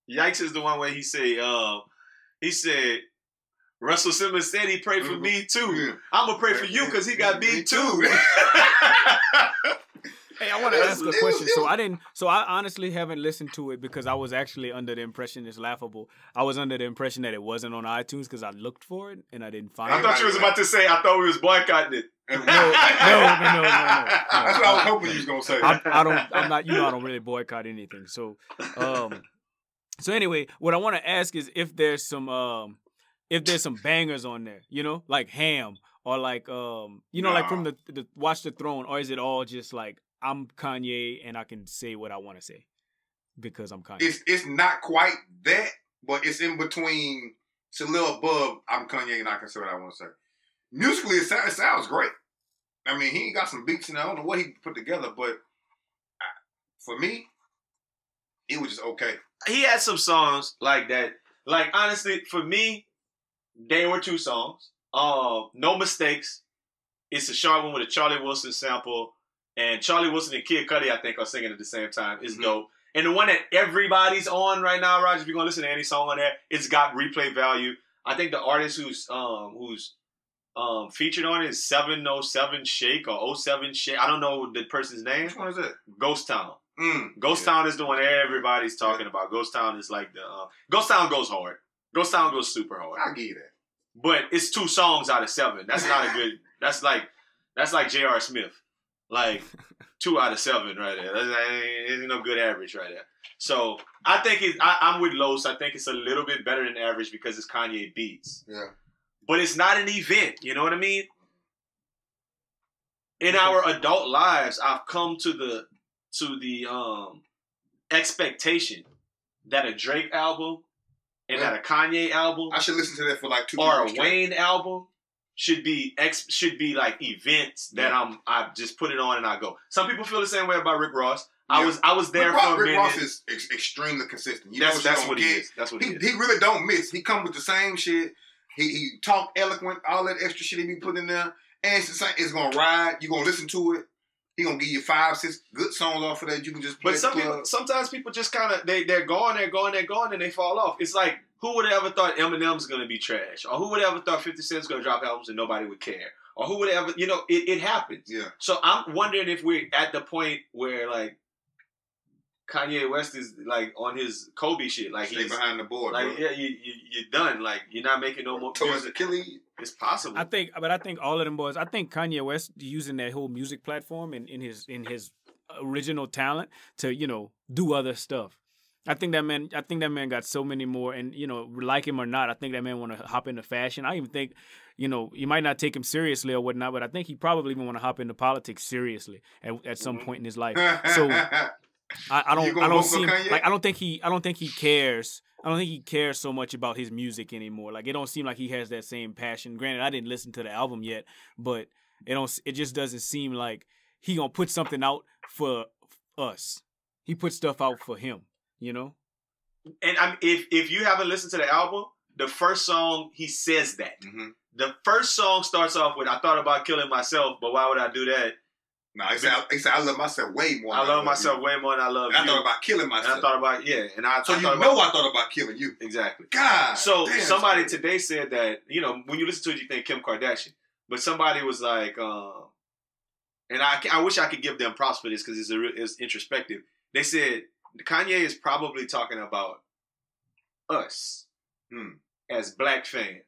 Yikes is the one where he said, uh, he said, Russell Simmons said he prayed for mm-hmm. me too. Yeah. I'm going to pray for you because he got me too. Hey, I want to ask a question. So I didn't. So I honestly haven't listened to it because I was actually under the impression it's laughable. I was under the impression that it wasn't on iTunes because I looked for it and I didn't find it. I thought you was about to say I thought we was boycotting it. No, no, no, no, no. That's what I was hoping you was gonna say. I don't. I'm not. You know, I don't really boycott anything. So, um, so anyway, what I want to ask is if there's some, um, if there's some bangers on there, you know, like Ham or like, um, you know, like from the the Watch the Throne, or is it all just like I'm Kanye and I can say what I want to say because I'm Kanye? It's it's not quite that, but it's in between. It's a little above I'm Kanye and I can say what I want to say. Musically, it sounds, it sounds great. I mean, he got some beats and I don't know what he put together, but I, for me, it was just okay. He had some songs like that. Like, honestly, for me, there were two songs. Uh, No Mistakes. It's a short one with a Charlie Wilson sample. And Charlie Wilson and Kid Cudi, I think, are singing at the same time. It's mm-hmm. dope. And the one that everybody's on right now, Roger, if you're going to listen to any song on there, it's got replay value. I think the artist who's um, who's um, featured on it is seven oh seven Shake or oh seven Shake. I don't know the person's name. Which one is it? Ghost Town. Mm. Ghost yeah. Town is the one everybody's talking yeah. about. Ghost Town is like the... Uh, Ghost Town goes hard. Ghost Town goes super hard. I get it. But it's two songs out of seven. That's not a good... That's like That's like J R Smith. Like, two out of seven right there. That's, that ain't no good average right there. So, I think it, I, I'm with Los. I think it's a little bit better than average because it's Kanye beats. Yeah. But it's not an event. You know what I mean? In our adult lives, I've come to the to the um, expectation that a Drake album and yeah. that a Kanye album I should listen to that for like two or a Wayne album should be ex should be like events that yeah. I'm I just put it on and I go. Some people feel the same way about Rick Ross. I yeah. was I was there Rick for a minute. Rick Ross is ex- extremely consistent. You that's know what, that's what he is. That's what he, he is. He really don't miss. He comes with the same shit. He he talk eloquent, all that extra shit he be putting in there. And it's the same. It's gonna ride. You are gonna listen to it. He gonna give you five, six good songs off of that. You can just play. But some people, sometimes people just kind of they they're going, they're going, they're going, and they fall off. It's like, who would have ever thought Eminem's gonna be trash, or who would have ever thought fifty Cent's gonna drop albums and nobody would care, or who would have ever, you know, it, it happens. Yeah. So I'm wondering if we're at the point where like Kanye West is like on his Kobe shit, like he's behind the board. Like bro. yeah, you, you you're done. Like you're not making no more. Towards the Achilles. It's possible. I think, but I think all of them boys. I think Kanye West using that whole music platform and in his in his original talent to, you know, do other stuff. I think that man. I think that man got so many more. And you know, like him or not, I think that man want to hop into fashion. I even think, you know, you might not take him seriously or whatnot, but I think he probably even want to hop into politics seriously at, at some mm-hmm. point in his life. So I, I don't. I don't see him, like I don't think he. I don't think he cares. I don't think he cares so much about his music anymore. Like, it don't seem like he has that same passion. Granted, I didn't listen to the album yet, but it don't. It just doesn't seem like he gonna put something out for us. He puts stuff out for him, you know? And I'm, if if you haven't listened to the album, the first song, he says that. Mm-hmm. The first song starts off with, I thought about killing myself, but why would I do that? No, he said, he said, I love myself way more. I, I love myself you. way more than I love and you. I thought about killing myself. And I thought about, yeah. And I, so I you know about, I thought about killing you. Exactly. God. So damn, somebody today said that, you know, when you listen to it, you think Kim Kardashian. But somebody was like, um, and I, I wish I could give them props for this because it's, it's introspective. They said, Kanye is probably talking about us hmm, as black fans.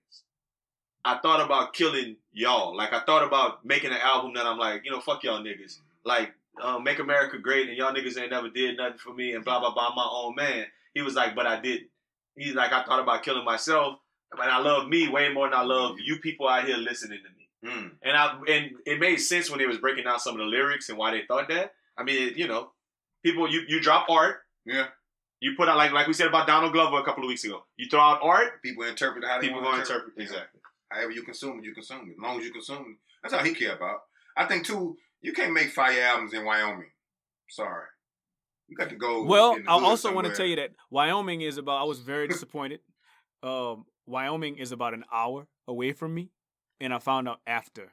I thought about killing y'all. Like, I thought about making an album that I'm like, you know, fuck y'all niggas. Like, uh, make America great and y'all niggas ain't never did nothing for me and blah, blah, blah, my own man. He was like, but I didn't. He's like, I thought about killing myself, but I love me way more than I love you people out here listening to me. Mm. And I and it made sense when they was breaking down some of the lyrics and why they thought that. I mean, you know, people, you, you drop art. Yeah. You put out, like like we said about Donald Glover a couple of weeks ago. You throw out art. People interpret how they people want to interpret. interpret. Exactly. However you consume it, you consume it. As long as you consume it. That's all he care about. I think, too, you can't make fire albums in Wyoming. Sorry. You got to go. Well, I also somewhere. want to tell you that Wyoming is about, I was very disappointed. um, Wyoming is about an hour away from me. And I found out after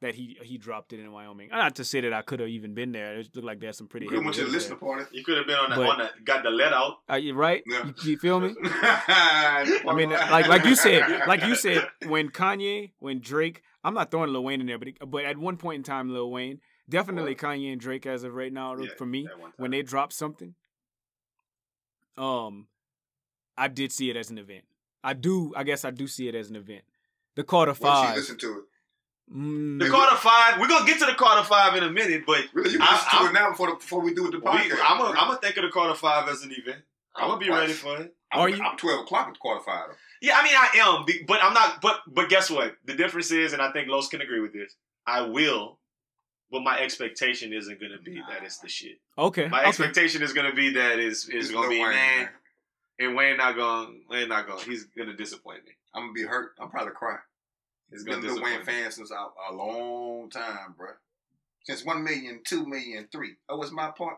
that he he dropped it in Wyoming. Not to say that I could have even been there. It looked like there's some pretty... You could have went to the listener party. You could have been on that one that got the let out. Are you right? Yeah. You, you feel me? I mean, like like you said, like you said, when Kanye, when Drake, I'm not throwing Lil Wayne in there, but it, but at one point in time, Lil Wayne, definitely well, Kanye and Drake as of right now, yeah, for me, when they drop something, um, I did see it as an event. I do, I guess I do see it as an event. The Carter Five. When she listened to it. Mm. The Carter Five. We're gonna get to the Carter Five in a minute, but really, you I, to I, it now before the, before we do with the podcast. We, I'm gonna I'm think of the Carter Five as an event. I'm gonna be ready for it. I'm, Are you? I'm twelve o'clock at the Carter Five. Yeah, I mean I am, but I'm not. But but guess what? The difference is, and I think Los can agree with this. I will, but my expectation isn't gonna be nah. that it's the shit. Okay. My okay. expectation is gonna be that it's, it's, it's gonna be Wayne, man, man. And Wayne not gonna Wayne not gonna. He's gonna disappoint me. I'm gonna be hurt. I'm probably crying. It's been Lil Wayne fan since a, a long time, bro. Since one million, two million, three. Oh, it's my part.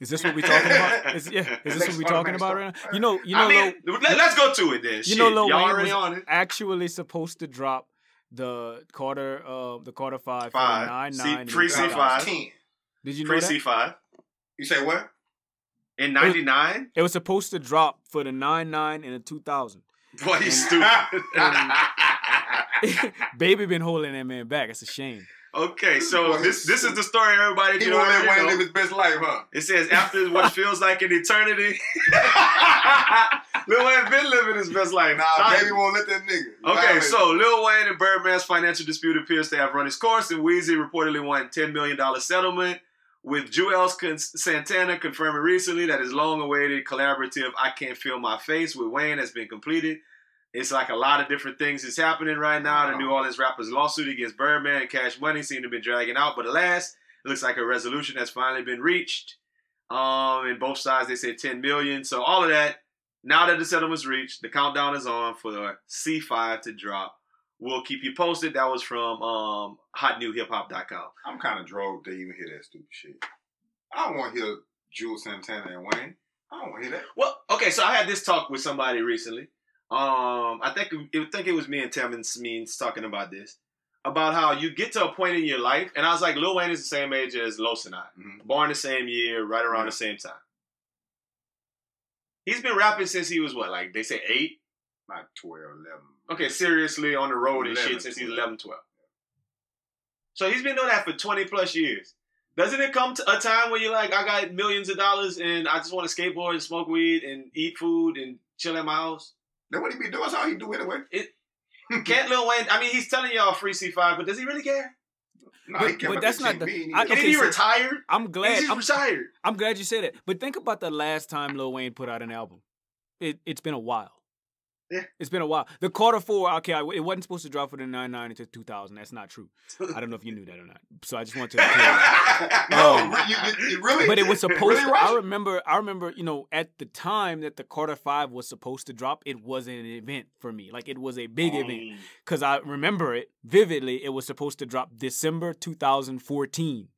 Is this what we talking about? Is, yeah, is this what we talking about right now? You know, you know. I mean, Lil, let's go to it then. You know, Lil Wayne was on it. actually supposed to drop the Carter, uh, the Carter Five, five. nine nine, pre C five, ten. Did you know pre C five? You say what? In ninety nine, it was supposed to drop for the nine nine and the two thousand. Boy, he's stupid. And, Baby been holding that man back. It's a shame. Okay, so this this is the story everybody. He won't let Wayne live his best life, huh? It says after what feels like an eternity, Lil Wayne been living his best life. Nah, Sorry. Baby won't let that nigga. Okay, Violate. so Lil Wayne and Birdman's financial dispute appears to have run its course, and Weezy reportedly won ten million dollars settlement, with Jewel Santana confirming recently that his long-awaited collaborative "I Can't Feel My Face" with Wayne has been completed. It's like a lot of different things is happening right now. The New Orleans rapper's lawsuit against Birdman and Cash Money seem to have been dragging out, but alas, it looks like a resolution has finally been reached. Um, and both sides, they said ten million dollars. So all of that, now that the settlement's reached, the countdown is on for C five to drop. We'll keep you posted. That was from um, hot new hip hop dot com. I'm kind of drove to even hear that stupid shit. I don't want to hear Jewel Santana and Wayne. I don't want to hear that. Well, okay, so I had this talk with somebody recently. Um, I think it, I think it was me and Tammin Smeens talking about this, about how you get to a point in your life, and I was like, Lil Wayne is the same age as Los and I. Mm-hmm. Born the same year, right around mm-hmm. the same time. He's been rapping since he was what, like they say eight? Like twelve, eleven. Okay, seriously, on the road and shit since he's eleven, twelve. So he's been doing that for twenty plus years. Doesn't it come to a time where you're like, I got millions of dollars and I just want to skateboard and smoke weed and eat food and chill at my house? Then what he be doing is how he do anyway. It, can't Lil Wayne, I mean, he's telling y'all free C five, but does he really care? No, but, but that's not the. I, okay, Is he so retired? I'm glad. He's retired. I'm glad you said it. But think about the last time Lil Wayne put out an album. It, it's been a while. Yeah. It's been a while. The Carter Four, okay, it wasn't supposed to drop for the ninety-nine until two thousand. That's not true. I don't know if you knew that or not. So I just want to. No, um, you, you, you really? But it was supposed really to. Right? I remember, I remember, you know, at the time that the Carter Five was supposed to drop, it wasn't an event for me. Like, it was a big um, event. Because I remember it vividly. It was supposed to drop December two thousand fourteen.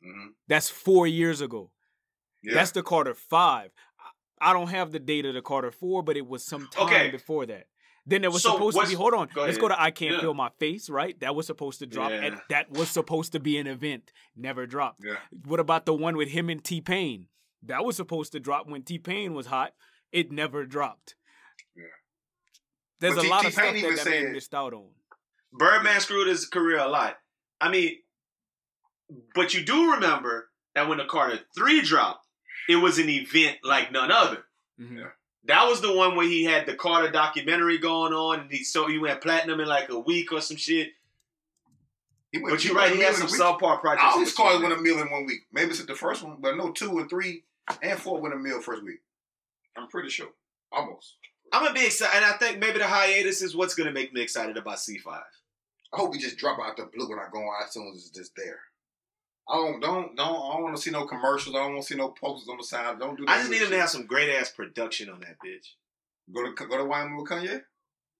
Mm-hmm. That's four years ago. Yeah. That's the Carter Five. I don't have the date of the Carter Four, but it was some time okay. before that. Then there was so supposed to be, hold on, go let's ahead. go to I Can't yeah. Feel My Face, right? That was supposed to drop, yeah. and that was supposed to be an event. Never dropped. Yeah. What about the one with him and T-Pain? That was supposed to drop when T-Pain was hot. It never dropped. Yeah. There's but a lot of stuff that, that man missed out on. Birdman yeah. screwed his career a lot. I mean, but you do remember that when the Carter Three dropped, it was an event like none other. Mm-hmm. yeah. That was the one where he had the Carter documentary going on, and he so he went platinum in like a week or some shit. Went, but you're right, he had some subpar projects. I always call it win a meal in one week. Maybe it's the first one, but no, two and three and four win a meal first week. I'm pretty sure, almost. I'm gonna be excited, and I think maybe the hiatus is what's gonna make me excited about C five. I hope he just drop out the blue when I go on iTunes. It's just there. I don't, don't, don't, I don't want to see no commercials. I don't want to see no posters on the side. Don't do that. I just need him shit. to have some great ass production on that bitch. Go to go to Wyoming with Kanye?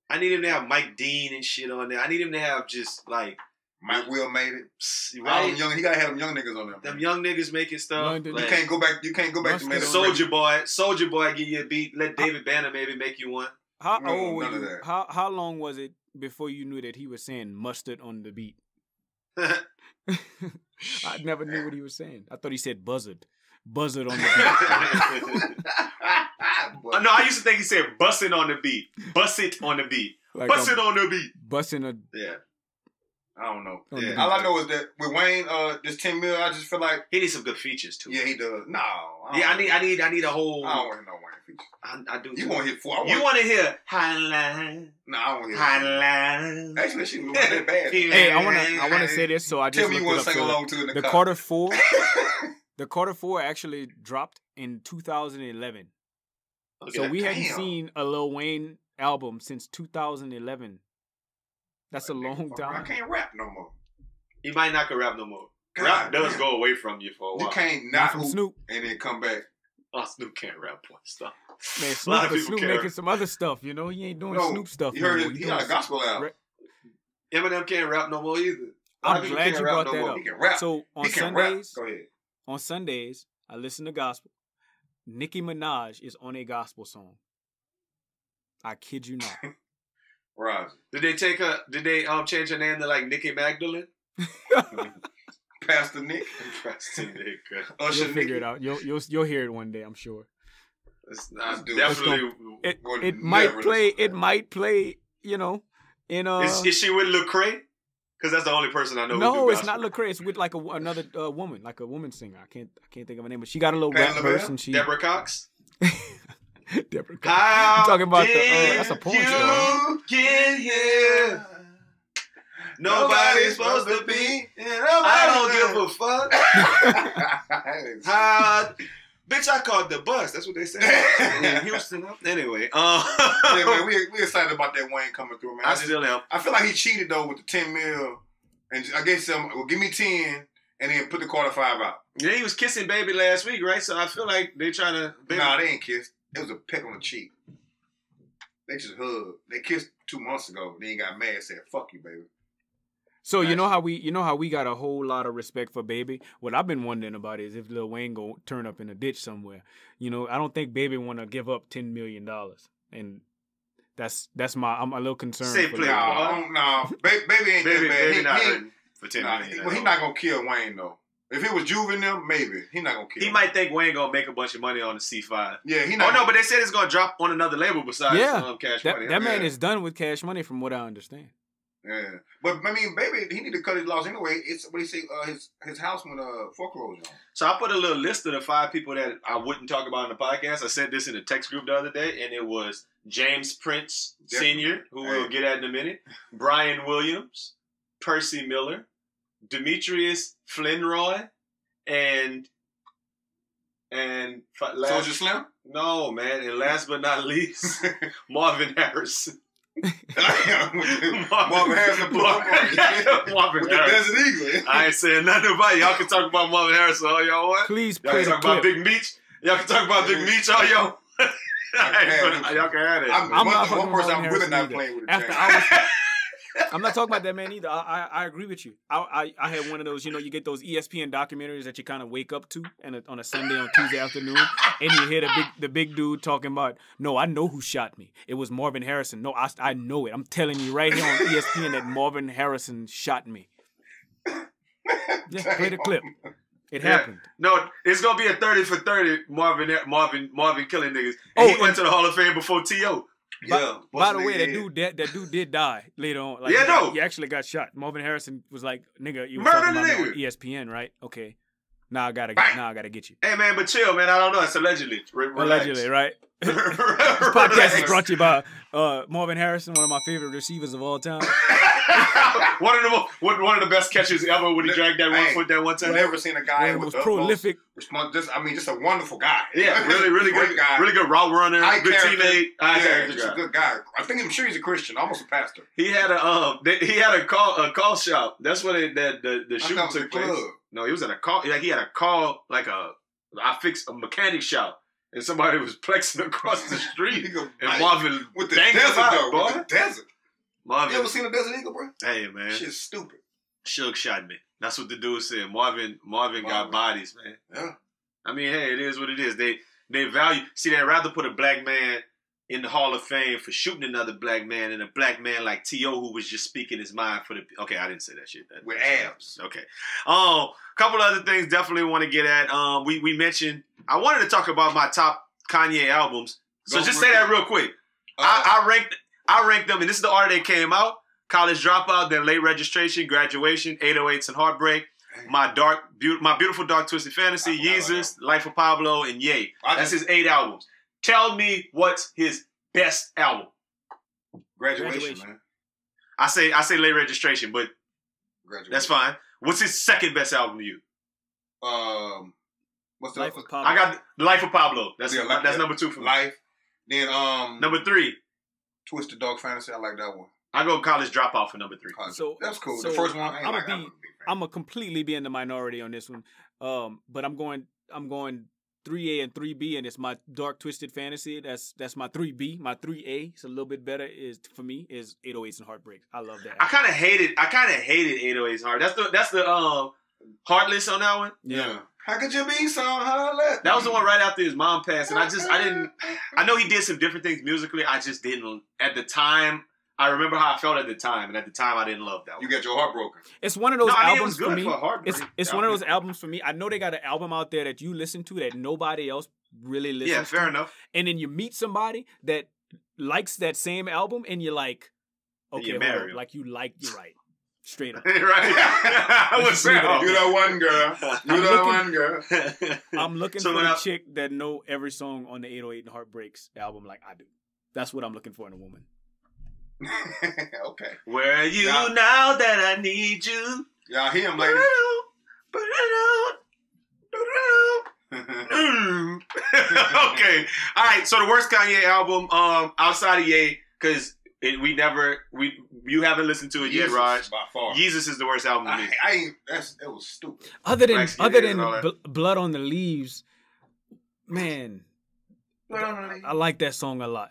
I need him to have Mike Dean and shit on there. I need him to have just like Mike Will made it. Right? Young, he gotta have them young niggas on there. Them young niggas making stuff. London, like, you can't go back. You can't go back to making Soldier Boy. Soldier Boy, give you a beat. Let David I, Banner maybe make you one. How no, old were you? How how long was it before you knew that he was saying mustard on the beat? I never knew what he was saying. I thought he said buzzard. Buzzard on the beat. No, I used to think he said bussin' on the beat. Buss it on the beat. Like Buss it on the beat. Bussin' a... Yeah. I don't know. Yeah. All I know is that with Wayne, uh, this ten mil, I just feel like... He needs some good features, too. Yeah, he does. No. I yeah, I need, I need I need a whole... I don't want to know Wayne features. I, I do. You want to hear four. You want to hear Highline. No, I don't want to hear Highline. Actually, she was that bad. Hey, I want to I want to say this, so I just... Tell me you want to sing along to in the, the Carter Four. The Carter Four actually dropped in two thousand eleven. Look so we damn. hadn't seen a Lil Wayne album since two thousand eleven. That's a long time. I can't rap no more. He might not can rap no more. God, rap does man. go away from you for a while. You can't not from Snoop and then come back. Oh, Snoop can't rap one stuff. Man, Snoop, a lot of people Snoop making some other stuff. You know, he ain't doing no, Snoop stuff. You no heard it, he got a gospel album. Eminem can't rap no more either. I'm glad you brought no that more. up. He can rap. So on he can Sundays, rap. Go ahead. on Sundays, I listen to gospel. Nicki Minaj is on a gospel song. I kid you not. Right. Did they take her? Did they um change her name to like Nikki Magdalene? Pastor Nick. Pastor Nick. Usher you'll Nick. figure it out. You'll you'll you'll hear it one day. I'm sure. It's not definitely. It, it might play. It might play. You know, in uh. Is, is she with Lecrae? Because that's the only person I know. No, who it's not Lecrae. It's with like a, another uh, woman, like a woman singer. I can't I can't think of her name, but she got a little Pan rap LaBelle? verse and she. Deborah Cox. Deborah Cox. Talking about the uh, that's a porn you star. Get here. Nobody's, Nobody's supposed to be. I don't give a fuck. uh, bitch, I called the bus. That's what they said in Houston. Anyway, uh, yeah, man, we we excited about that Wayne coming through, man. I, I just, still am. I feel like he cheated though with the ten mil, and I guess um, well, give me ten. And then put the quarter five out. Yeah, he was kissing baby last week, right? So I feel like they trying to. Baby. Nah, they ain't kissed. It was a peck on the cheek. They just hugged. They kissed two months ago. Then he got mad and said, fuck you, baby. So nice. you know how we you know how we got a whole lot of respect for Baby? What I've been wondering about is if Lil Wayne gonna turn up in a ditch somewhere. You know, I don't think Baby wanna give up ten million dollars. And that's that's my I'm a little concerned. Say play all no. Baby, baby ain't baby, that bad. Baby he, not he, ready for ten nah, million. He, well, he's not gonna kill Wayne though. If it was juvenile, maybe. He's not going to kill He him. might think Wayne going to make a bunch of money on the C five. Yeah, he not. Oh, no, but they said it's going to drop on another label besides yeah, um, Cash that, Money. That yeah. man is done with Cash Money from what I understand. Yeah. But, I mean, Baby, he need to cut his loss anyway. It's what he say, uh, his, his house went uh, foreclosed on. So I put a little list of the five people that I wouldn't talk about in the podcast. I said this in a text group the other day, and it was James Prince Definitely. Senior, who hey. we'll get at in a minute, Brian Williams, Percy Miller, Demetrius Flynnroy, and and last, Soulja Slim. No man, and last but not least, Marvin Harrison. Marvin, Marvin Harrison. Marvin, Marvin Harrison. I ain't saying nothing about it. Y'all can talk about Marvin Harrison all y'all want. Please, y'all can talk about Big Meech. Y'all can talk about Big Meech all y'all. Y'all can have it. I'm, I'm one, not one person I'm really not either. playing with. After I I'm not talking about that man either. I I, I agree with you. I, I I had one of those, you know, you get those E S P N documentaries that you kind of wake up to and a, on a Sunday on Tuesday afternoon, and you hear the big the big dude talking about, no, I know who shot me. It was Marvin Harrison. No, I I know it. I'm telling you right here on E S P N that Marvin Harrison shot me. Yeah, play the clip. It yeah. happened. No, it's gonna be a thirty for thirty. Marvin Marvin Marvin killing niggas. And oh, he went and to the Hall of Fame before T O Yeah. By, by the way, that dude, that, that dude did die later on. Like, yeah, no. He, he actually got shot. Marvin Harrison was like, "Nigga, you were talking about me on E S P N, right? Okay. Now I gotta, now I gotta get you." Hey man, but chill, man. I don't know. It's allegedly, R allegedly, right? This podcast is brought to you by uh, Marvin Harrison, one of my favorite receivers of all time. One of the one, one of the best catches ever when he dragged that one hey, foot that one time. Never seen a guy yeah, with was prolific. Most, just, I mean, just a wonderful guy. Yeah, really, really good guy. Really good route runner. I good teammate. I yeah, just guy. a good guy. I think I'm sure he's a Christian, almost a pastor. He had a um, they, he had a call a call shop. That's where they, that the the shooting took place. Club. No, he was at a call. Like he had a call, like a I fixed a mechanic shop, and somebody was plexing across the street. And Marvin with the desert, out, though, with the desert. Marvin, you ever seen a desert eagle, bro? Hey man, shit's stupid. Shug shot me. That's what the dude said. Marvin, Marvin, Marvin got bodies, man. Yeah. I mean, hey, it is what it is. They they value. See, they'd rather put a black man in the Hall of Fame for shooting another black man, and a black man like T O who was just speaking his mind for the... Okay, I didn't say that shit. That, With abs. Okay. A um, couple other things definitely want to get at. Um, we, we mentioned... I wanted to talk about my top Kanye albums. So Go just say that it. real quick. Uh, I, I, ranked, I ranked them, and this is the order they came out. College Dropout, then Late Registration, Graduation, eight oh eights and Heartbreak. My dark, be my Beautiful Dark Twisted Fantasy, Yeezus, Life of Pablo, and Ye. That's his eight albums. Tell me what's his best album. Graduation, Graduation. man. I say I say Late Registration, but Graduation. That's fine. What's his second best album to you? Um, what's the Life of Pablo? I got Life of Pablo. That's yeah, life, that's yeah. number two for me. Life. Then um, number three, Twisted Dog Fantasy. I like that one. I go College Dropout for number three. So that's cool. So the first one. I'm like, gonna I'm completely be in the minority on this one, um, but I'm going. I'm going. three A and three B, and it's my Dark Twisted Fantasy. That's that's my three B. My three A, it's a little bit better is for me is eight oh eights and Heartbreak. I love that. I kind of hated I kind of hated eight oh eights and Heart. That's the that's the um Heartless on that one. Yeah. yeah. How could you be so heartless? That was the one right after his mom passed, and I just I didn't I know he did some different things musically. I just didn't at the time. I remember how I felt at the time, and at the time I didn't love that one. You got your heart broken. It's one of those no, I mean, albums for me. For it's it's one of those albums for me. I know they got an album out there that you listen to that nobody else really listens to. Yeah, fair to. enough. And then you meet somebody that likes that same album, and you're like, okay, you well, like you like you're right. Straight up. right. I was saying, you that one girl. You that one girl. I'm looking so for a chick that know every song on the eight oh eight and Heartbreaks album like I do. That's what I'm looking for in a woman. Okay. Where are you now, now that I need you? Y'all hear him, ladies. Okay. All right. So the worst Kanye album, um, outside of Ye, because we never we you haven't listened to it Yeezus, yet, Raj. By far, Yeezus is the worst album to me. I, I ain't. That's it was stupid. Other than Braxton other than B Blood on the Leaves, man. Blood on the Leaves. I like that song a lot.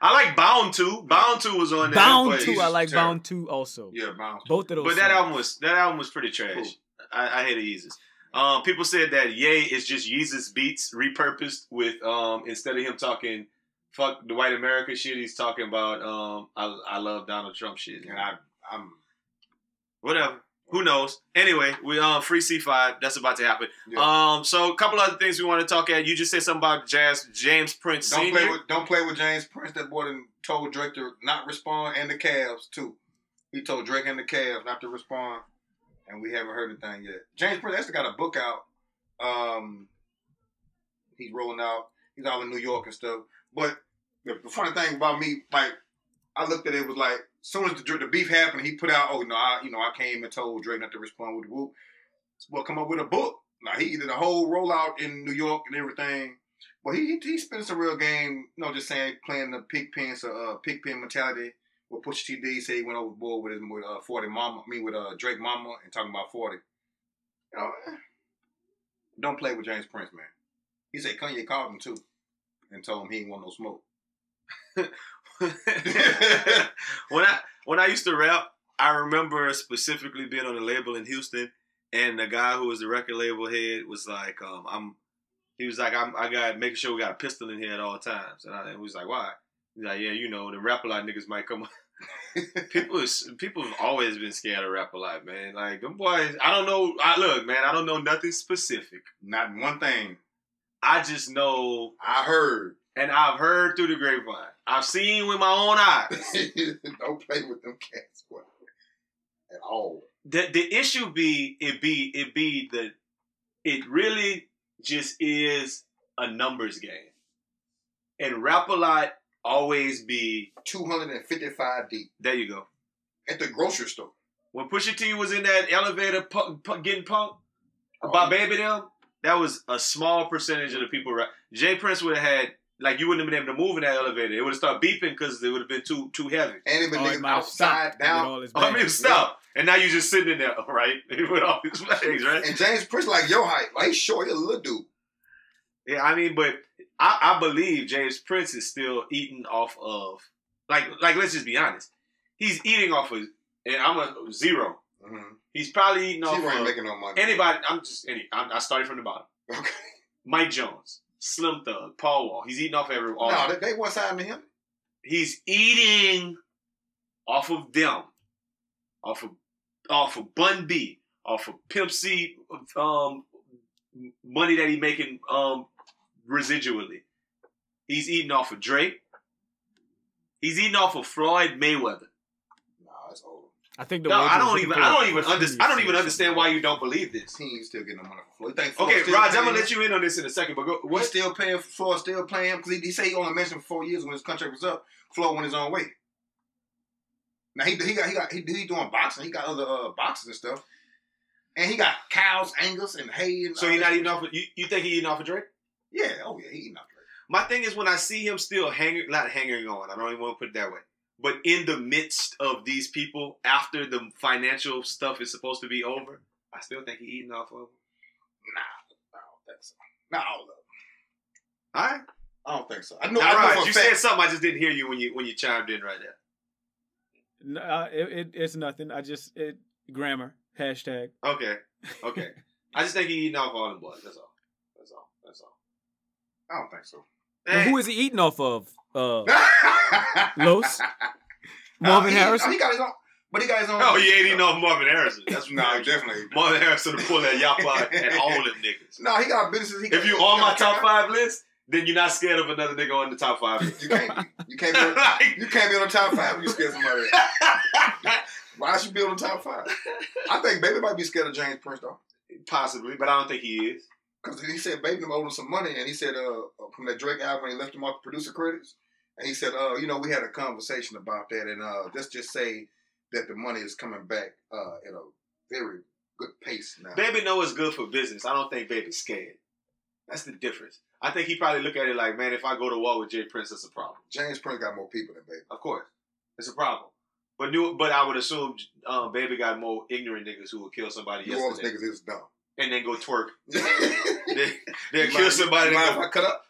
I like Bound two. Bound two was on there. Bound two. I like terrible. Bound two also. Yeah, Bound two. Both of those. But songs. that album was that album was pretty trash. Cool. I, I hated Yeezus. Um, people said that Ye is just Yeezus beats repurposed with um instead of him talking fuck the white America shit, he's talking about um I I love Donald Trump shit. And I I'm whatever. Who knows? Anyway, we um free C five. That's about to happen. Yeah. Um, so a couple other things we want to talk at. You just said something about Jazz, James Prince. Don't Senior. play with don't play with James Prince. That boy done told Drake to not respond, and the Cavs too. He told Drake and the Cavs not to respond, and we haven't heard anything yet. James Prince actually got a book out. Um, he's rolling out. He's out in New York and stuff. But the funny thing about me, like, I looked at it, it was like, as soon as the, the beef happened, he put out, oh, no, I, you know, I came and told Drake not to respond with the whoop. Well, come up with a book. Now, he did a whole rollout in New York and everything. But he he, he spent a real game, you know, just saying, playing the pig pen, so, uh, pig pen mentality. With Pusha T, D said he went overboard with his with, uh, forty mama, I mean, with uh, Drake mama and talking about forty. You know, don't play with James Prince, man. He said Kanye called him, too, and told him he ain't want no smoke. when I when I used to rap, I remember specifically being on a label in Houston, and the guy who was the record label head was like, um, "I'm," he was like, I'm, "I got making sure we got a pistol in here at all times," and I and he was like, "Why?" He's like, "Yeah, you know, the Rap A Lot niggas might come." people is, people have always been scared of Rap A Lot, man. Like them boys, I don't know. I look, man, I don't know nothing specific, not one thing. I just know I heard. And I've heard through the grapevine. I've seen with my own eyes. Don't play with them cats, boy, at all. The the issue be it be it be the it really just is a numbers game, and Rap A Lot always be two hundred fifty-five deep. There you go. At the grocery store, when Pusha T was in that elevator pu pu getting punked oh, by yeah. Baby Them, that was a small percentage of the people. J. Prince would have had. Like, you wouldn't have been able to move in that elevator. It would have started beeping because it would have been too too heavy. And it would have been outside, down. It would have stopped. And now you're just sitting in there, right? With all his legs, right? And James Prince, like, yo height. Like, he's short. He's a little dude. Yeah, I mean, but I, I believe James Prince is still eating off of... Like, like let's just be honest. He's eating off of... And I'm a zero. Mm-hmm. He's probably eating off of... Zero ain't making no money. Anybody... I'm just... Any, I'm, I started from the bottom. Okay. Mike Jones. Slim Thug, Paul Wall. He's eating off every... All no, they, they one side to him. He's eating off of them. Off of, off of Bun B. Off of Pimp C um, money that he making um, residually. He's eating off of Drake. He's eating off of Floyd Mayweather. Nah, it's old. I think the no, I don't even. I don't even. Under, I don't even understand why you don't believe this. He ain't still getting the money for Floyd. Okay, Raj, I'm gonna let you in on this in a second. But go, what? He's still paying for Floyd, still playing because he, he said he only mentioned four years when his contract was up. Floyd went his own way. Now he he got he got he, he doing boxing. He got other uh, boxes and stuff, and he got cows, Angus, and hay. And so he not eating off. Of, you you think he eating off of Drake? Yeah. Oh yeah, he eating off of Drake. My thing is when I see him still hanging, not hanging on. I don't even want to put it that way. But in the midst of these people, after the financial stuff is supposed to be over, I still think he's eating off of them. Nah, I don't think so. Not all of them. All right? I don't think so. I know, now, I right, know you fact. said something. I just didn't hear you when you when you chimed in right there. No, uh, it, it, it's nothing. I just it, grammar hashtag. Okay, okay. I just think he's eating off all them boys. That's all. That's all. That's all. I don't think so. Hey. Who is he eating off of? Uh, Los? Marvin uh, he, Harrison? He got his own, but he got his own. No, he ain't eating off Marvin Harrison. That's no, nah, definitely. Marvin Harrison to pull that yappa and all them niggas. No, nah, he got businesses. He if got, you on my top five list, then you're not scared of another nigga on the top five list. You can't, you can't, be, on, like, you can't be on the top five when you scared somebody else. Why should you be on the top five? I think Baby might be scared of James Prince, though. Possibly, but I don't think he is. Because he said Baby owed him some money, and he said uh, from that Drake album, he left him off the producer credits, and he said, uh, you know, we had a conversation about that, and uh, let's just say that the money is coming back uh, at a very good pace now. Baby know it's good for business. I don't think Baby's scared. That's the difference. I think he probably look at it like, man, if I go to war with J. Prince, that's a problem. James Prince got more people than Baby. Of course. It's a problem. But new, but I would assume uh, Baby got more ignorant niggas who will kill somebody yesterday. New Orleans niggas is dumb. And then go twerk. they, they'll kill somebody. Mind if I cut up?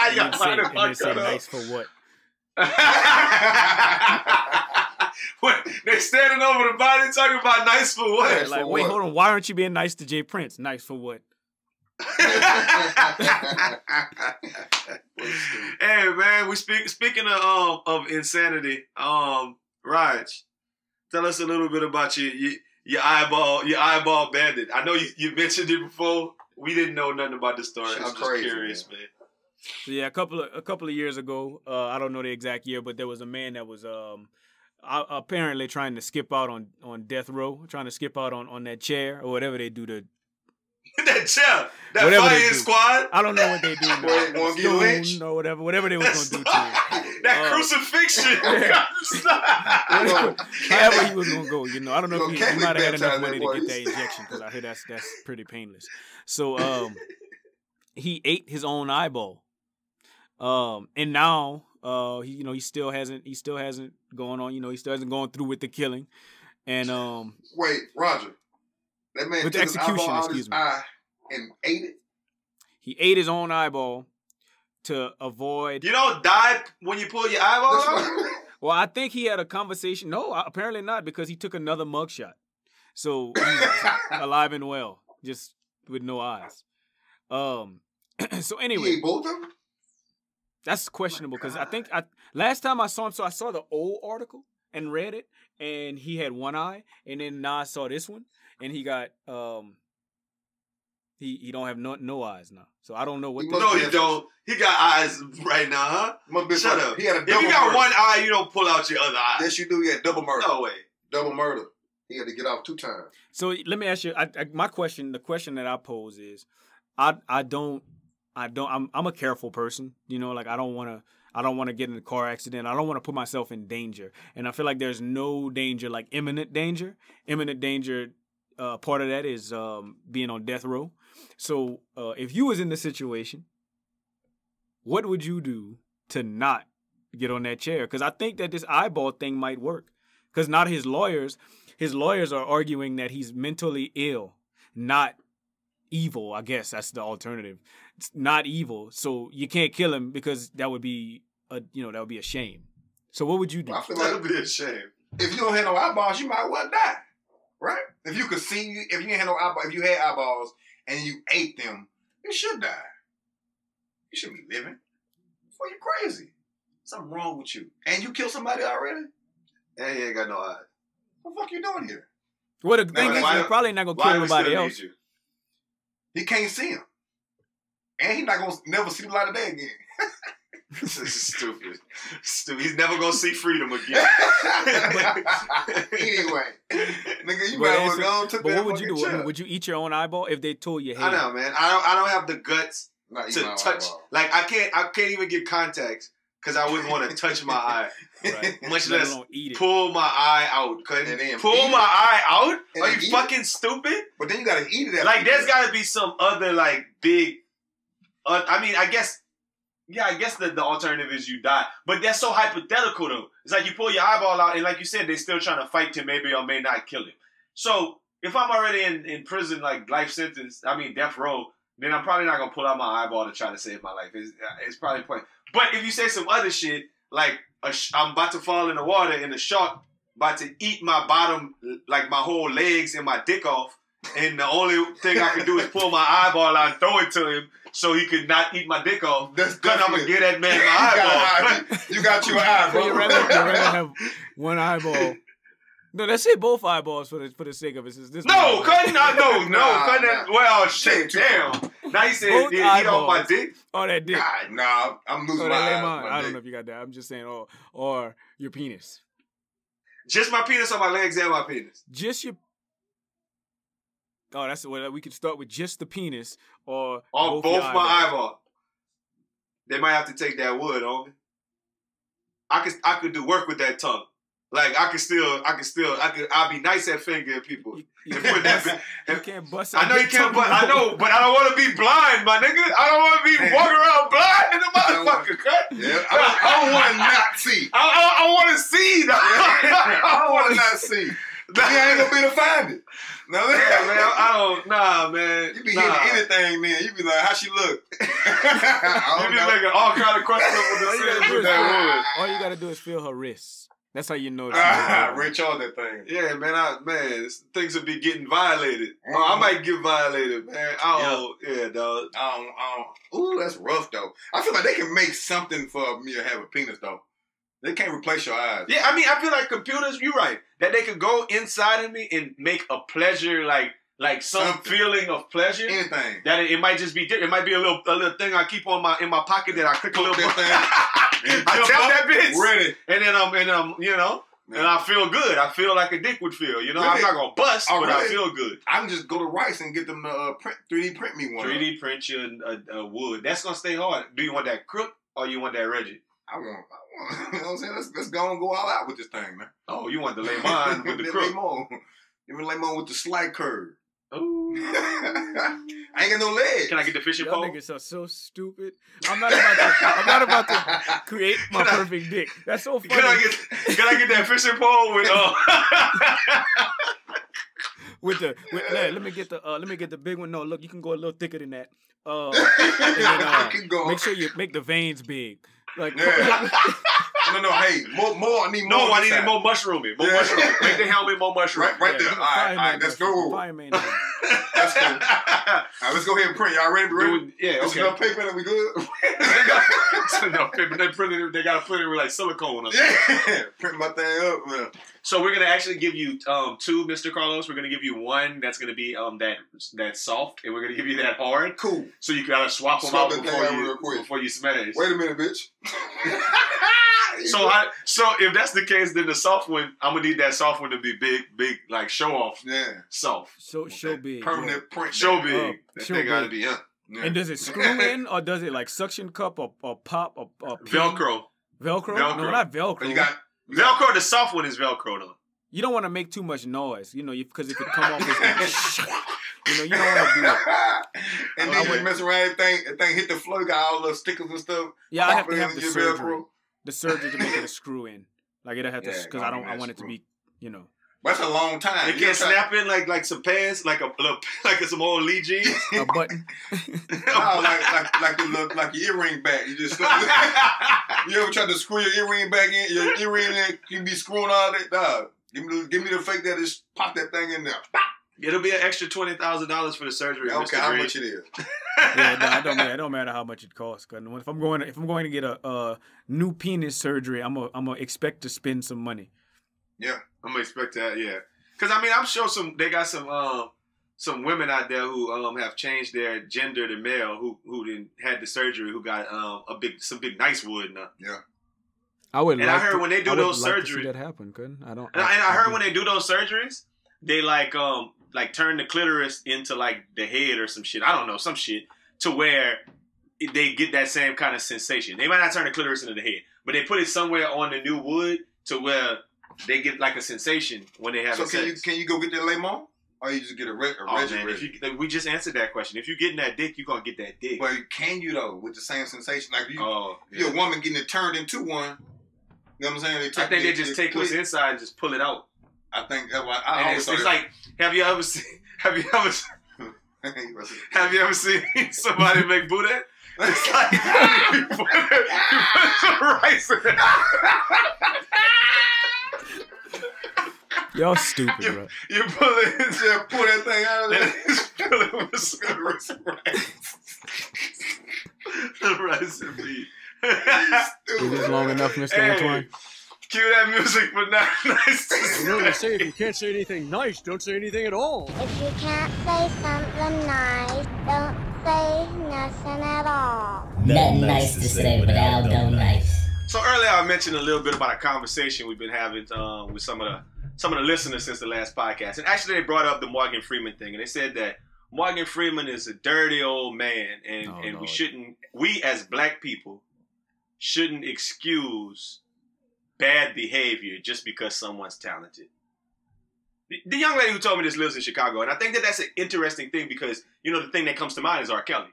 I got fired. And they say nice for what? When they standing over the body talking about nice for what? Yeah, like, for wait, what? Hold on. Why aren't you being nice to J. Prince? Nice for what? Hey man, we speak speaking of um, of insanity. Um, Raj, tell us a little bit about your your, your eyeball your eyeball bandit. I know you, you mentioned it before. We didn't know nothing about the story. She's I'm just crazy, curious, man. man. So yeah, a couple of a couple of years ago, uh, I don't know the exact year, but there was a man that was um apparently trying to skip out on on death row, trying to skip out on on that chair or whatever they do to. That chair, that whatever fire squad. I don't know what they do. Won't stone or whatever, whatever they was gonna do to him. That uh, crucifixion. However he was gonna go, you know. I don't know you if he, he might have had enough money to get that injection because I hear that's that's pretty painless. So um, he ate his own eyeball, um, and now uh, he, you know, he still hasn't, he still hasn't gone on, you know, he still hasn't gone through with the killing, and um, wait, Roger. That man with the execution, excuse me. And ate it. He ate his own eyeball to avoid. You don't die when you pull your eyeball out? Well, I think he had a conversation. No, apparently not, because he took another mugshot. So he's alive and well, just with no eyes. Um. So anyway, he ate both of them? That's questionable because oh I think I last time I saw him, so I saw the old article and read it, and he had one eye, and then now I saw this one. And he got um he he don't have no no eyes now. So I don't know what. No, he don't. He got eyes right now, huh? Shut up. He had a double if you got murder. One eye, you don't pull out your other eye. Yes, you do. He had double murder. No way. Double murder. He had to get off two times. So let me ask you. I, I, my question, the question that I pose is, I I don't I don't I'm I'm a careful person. You know, like I don't want to. I don't want to get in a car accident. I don't want to put myself in danger. And I feel like there's no danger, like imminent danger. Imminent danger. Uh, part of that is um, being on death row. So uh, if you was in the situation, what would you do to not get on that chair? Because I think that this eyeball thing might work. Because not his lawyers, his lawyers are arguing that he's mentally ill, not evil. I guess that's the alternative. It's not evil. So you can't kill him because that would be a you know that would be a shame. So what would you do? I feel like it would be a shame. If you don't have no eyeballs, you might well die. Right? If you could see, you, if you had no eyeball, if you had eyeballs and you ate them, you should die. You shouldn't be living. Boy, you're crazy. Something wrong with you. And you killed somebody already? And he ain't got no eyes. What the fuck you doing here? Well, the thing is, you're probably not going to kill nobody else. He can't see him. And he's not going to never see the light of day again. This is stupid. Stupid. He's never gonna see freedom again. Anyway, nigga, you might as well go and took that. But what would you do? Child. Would you eat your own eyeball if they tore your head? I know, man. I don't. I don't have the guts no, to touch. Eyeball. Like I can't. I can't even get contacts because I wouldn't want to touch my eye, right. Much Let less eat it. Pull my eye out. Pull my eye out? And Are you fucking it? Stupid? But then you gotta eat it. Like there's gotta be some other like big. Uh, I mean, I guess. Yeah, I guess the, the alternative is you die. But that's so hypothetical, though. It's like you pull your eyeball out, and like you said, they're still trying to fight to maybe or may not kill him. So if I'm already in, in prison, like life sentence, I mean death row, then I'm probably not going to pull out my eyeball to try to save my life. It's, it's probably point. But if you say some other shit, like a sh I'm about to fall in the water and a shark about to eat my bottom, like my whole legs and my dick off, and the only thing I can do is pull my eyeball out and throw it to him so he could not eat my dick off. That's good. I'm going to get that man my eyeball. Got eye. You got your eye, bro. You rather, you rather have one eyeball. No, that's it. Both eyeballs for the, for the sake of it. This no, cut not. No, no. Nah, cut that. Nah. Well, shit. Damn. Now you said both he eat off my dick? Oh, that dick. Nah, nah I'm losing oh, my eyes. My I don't dick. Know if you got that. I'm just saying, or, or your penis. Just my penis or my legs and my penis? Just your Oh, that's well. We could start with just the penis, or or both, both eyeball. My eyeball. They might have to take that wood, homie. I could, I could do work with that tongue. Like I could still, I could still, I could. I'll be nice at fingering people. You, you, and can't bust, and, you can't bust. I know you can't bust. I know, but I don't want to be blind, my nigga. I don't want to be walking around blind in the motherfucker. Cut. Yeah, I, I don't want to not see. I, I, I want to see. I, I, I want to not see. I ain't gonna be able to find it. No, man, I don't. Nah, man. You be nah. hitting anything, then you be like, "How she look?" I don't you be know. Making all kind of questions over the city. All you gotta do is feel her wrists. That's how you know. Uh, Rich on that thing. Yeah, man. I, man, things would be getting violated. Mm-hmm. Oh, I might get violated, man. I don't. Yeah, yeah dog. I don't. Ooh, that's rough though. I feel like they can make something for me to have a penis though. They can't replace your eyes. Yeah, I mean, I feel like computers. You're right that they could go inside of me and make a pleasure like. Like some Something. feeling of pleasure, anything that it, it might just be different. It might be a little a little thing I keep on my in my pocket that I click a little bit. I tell that bitch, ready, and then I'm and I'm you know, yeah. and I feel good. I feel like a dick would feel. You know, really? I'm not gonna bust, oh, but really? I feel good. I can just go to Rice and get them uh, print, three D print me one. three D print you a, a wood. That's gonna stay hard. Do you want that crook or you want that Reggie? I want. I want. You know what I'm saying? Let's let's go and go all out with this thing, man. Oh, you want the Lemon with the crook? Even Lemon with the slight curve. Ooh. I ain't got no legs. Can I get the fishing pole? Y'all niggas are so stupid. I'm not about to, I'm not about to create my can perfect I, dick. That's so funny. Can I get, can I get that fishing pole with uh with the with, let, let me get the uh, let me get the big one. No, look, you can go a little thicker than that. Uh, and, uh make sure you make the veins big. Like yeah. No, no, hey, more, more, I need more. No, I need more mushrooming. More yeah. mushrooming. Make the helmet more mushroom. Right, right yeah, there. All right, all right, let's go. Fireman. Let's go. All right, let's go ahead and print. Y'all ready? We ready? Dude, yeah, okay. Enough paper that we good? It's enough paper. They printed. They got to print it with like silicone. Or yeah. Print my thing up, man. So we're going to actually give you um, two, Mister Carlos. We're going to give you one that's going to be um, that that soft, and we're going to give you that hard. Cool. So you got to swap them swap out before you, before you smash. Wait a minute, bitch. So I, so if that's the case, then the soft one, I'm gonna need that soft one to be big, big, like show off. Yeah, soft. So okay. Show big, permanent yeah. print. Show big. Uh, that show thing big. Gotta be up. Yeah. And does it screw in or does it like suction cup or, or pop or, or Velcro? Velcro? Velcro? No, not Velcro. You got you Velcro. Got... The soft one is Velcro though. You don't want to make too much noise, you know, because it could come off. As like, you know, you don't want to do that. And then you mess around, everything, thing hit the floor, got all the stickers and stuff. Yeah, I have to have the surgery. Velcro. The surgery to make it a screw in, like it'll have to, because yeah, I don't, I want it to be, you know. That's a long time. It can't snap in like like some pants, like a like some old Lee jeans, a button. No, like like like the like your earring back. You just you ever try to screw your earring back in? Your earring in, you be screwing all that. Nah, give me the, give me the fake that just pop that thing in there. It'll be an extra twenty thousand dollars for the surgery. Yeah, okay, Mister how Green. Much it is? Yeah, no, it don't matter. It don't matter how much it costs. Cause if I'm going, to, if I'm going to get a, a new penis surgery, I'm gonna, I'm gonna expect to spend some money. Yeah, I'm gonna expect that. Yeah, because I mean, I'm sure some they got some um some women out there who um have changed their gender to male who who didn't had the surgery who got um a big some big nice wood now. Yeah. I would. And like I heard to, when they do I those like surgeries that happen. Couldn't I don't. And I, and I, I heard do. When they do those surgeries, they like um. like turn the clitoris into like the head or some shit. I don't know, some shit to where they get that same kind of sensation. They might not turn the clitoris into the head, but they put it somewhere on the new wood to where they get like a sensation when they have. So a can sex. you can you go get that Lemon? Or you just get a red a oh, man, if you, we just answered that question. If you're getting that dick, you're gonna get that dick. But can you though with the same sensation? Like you, oh, yeah. You're a woman getting it turned into one. You know what I'm saying? They take, I think they, they just they take what's inside and just pull it out. I think that's why I and always it's, it's like, have you ever seen? Have you ever? Have you ever seen somebody make booty? It's like you put, you put some rice in it. Y'all stupid, you, bro. You pull it, you pull that thing out of there. Just fill it with some rice. The rice and beef. It was long enough, Mister Hey. Antoine. Cue that music, but not nice. You know, say if you can't say anything nice, don't say anything at all. If you can't say something nice, don't say nothing at all. Nothing nice to say, but I'll go nice. So earlier I mentioned a little bit about a conversation we've been having um, with some of the some of the listeners since the last podcast, and actually they brought up the Morgan Freeman thing, and they said that Morgan Freeman is a dirty old man, and oh, and no. we shouldn't, we as black people, shouldn't excuse bad behavior just because someone's talented. The young lady who told me this lives in Chicago, and I think that that's an interesting thing because, you know, the thing that comes to mind is R. Kelly.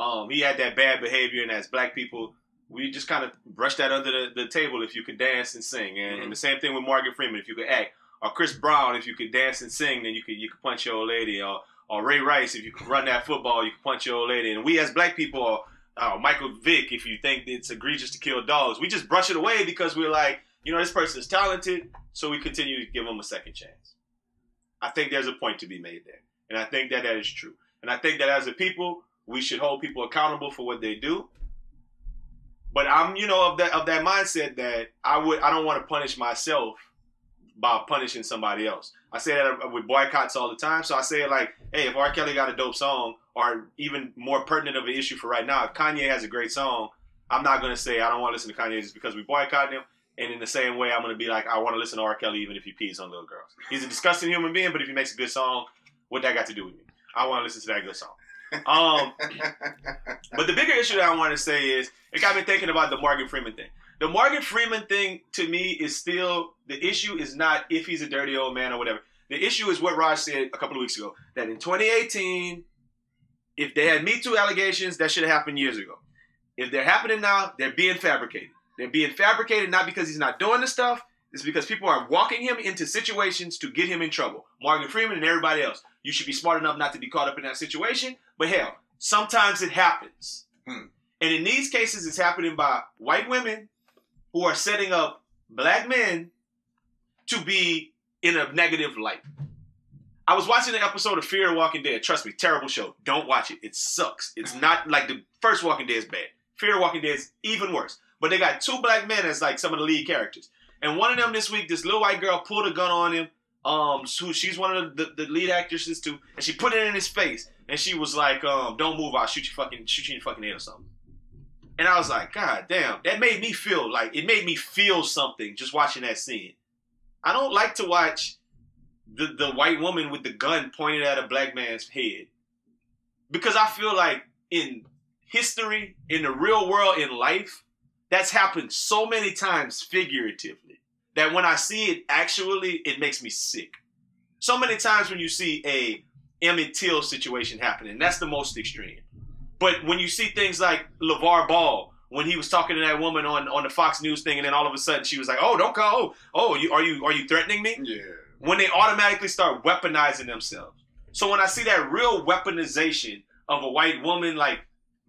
Um, he had that bad behavior, and as black people, we just kind of brush that under the, the table if you could dance and sing. And, mm-hmm. and the same thing with Morgan Freeman, if you could act. or Chris Brown, if you could dance and sing, then you could you could punch your old lady, or or Ray Rice, if you could run that football, you could punch your old lady. And we as black people, or uh, Michael Vick, if you think it's egregious to kill dogs, we just brush it away because we're like, you know, this person is talented, so we continue to give them a second chance. I think there's a point to be made there, and I think that that is true. And I think that as a people, we should hold people accountable for what they do. But I'm, you know, of that of that mindset that I would I don't want to punish myself by punishing somebody else. I say that with boycotts all the time. So I say it like, hey, if R. Kelly got a dope song, or even more pertinent of an issue for right now, if Kanye has a great song, I'm not going to say I don't want to listen to Kanye just because we boycotted him. And in the same way, I'm going to be like, I want to listen to R. Kelly even if he pees on little girls. He's a disgusting human being, but if he makes a good song, what that got to do with me? I want to listen to that good song. Um, but the bigger issue that I want to say is, it got me thinking about the Morgan Freeman thing. The Morgan Freeman thing, to me, is still, the issue is not if he's a dirty old man or whatever. The issue is what Raj said a couple of weeks ago, that in twenty eighteen, if they had Me Too allegations, that should have happened years ago. If they're happening now, they're being fabricated. They're being fabricated not because he's not doing the stuff, it's because people are walking him into situations to get him in trouble. Morgan Freeman and everybody else. You should be smart enough not to be caught up in that situation. But hell, sometimes it happens. Hmm. And in these cases, it's happening by white women who are setting up black men to be in a negative light. I was watching an episode of Fear and Walking Dead. Trust me, terrible show. Don't watch it. It sucks. It's not like the first Walking Dead is bad. Fear and Walking Dead is even worse. But they got two black men as like some of the lead characters. And one of them this week, this little white girl pulled a gun on him. Um, so she's one of the, the lead actresses too, and she put it in his face, and she was like, um, "Don't move, I'll shoot you fucking, shoot you in your fucking head or something." And I was like, "God damn!" That made me feel like it made me feel something just watching that scene. I don't like to watch the the white woman with the gun pointed at a black man's head because I feel like in history, in the real world, in life, that's happened so many times figuratively. That when I see it, actually, it makes me sick. So many times when you see a Emmett Till situation happening, that's the most extreme. But when you see things like LeVar Ball, when he was talking to that woman on, on the Fox News thing, and then all of a sudden she was like, oh, don't call. Oh, you, are, you, are you threatening me? Yeah. When they automatically start weaponizing themselves. So when I see that real weaponization of a white woman, like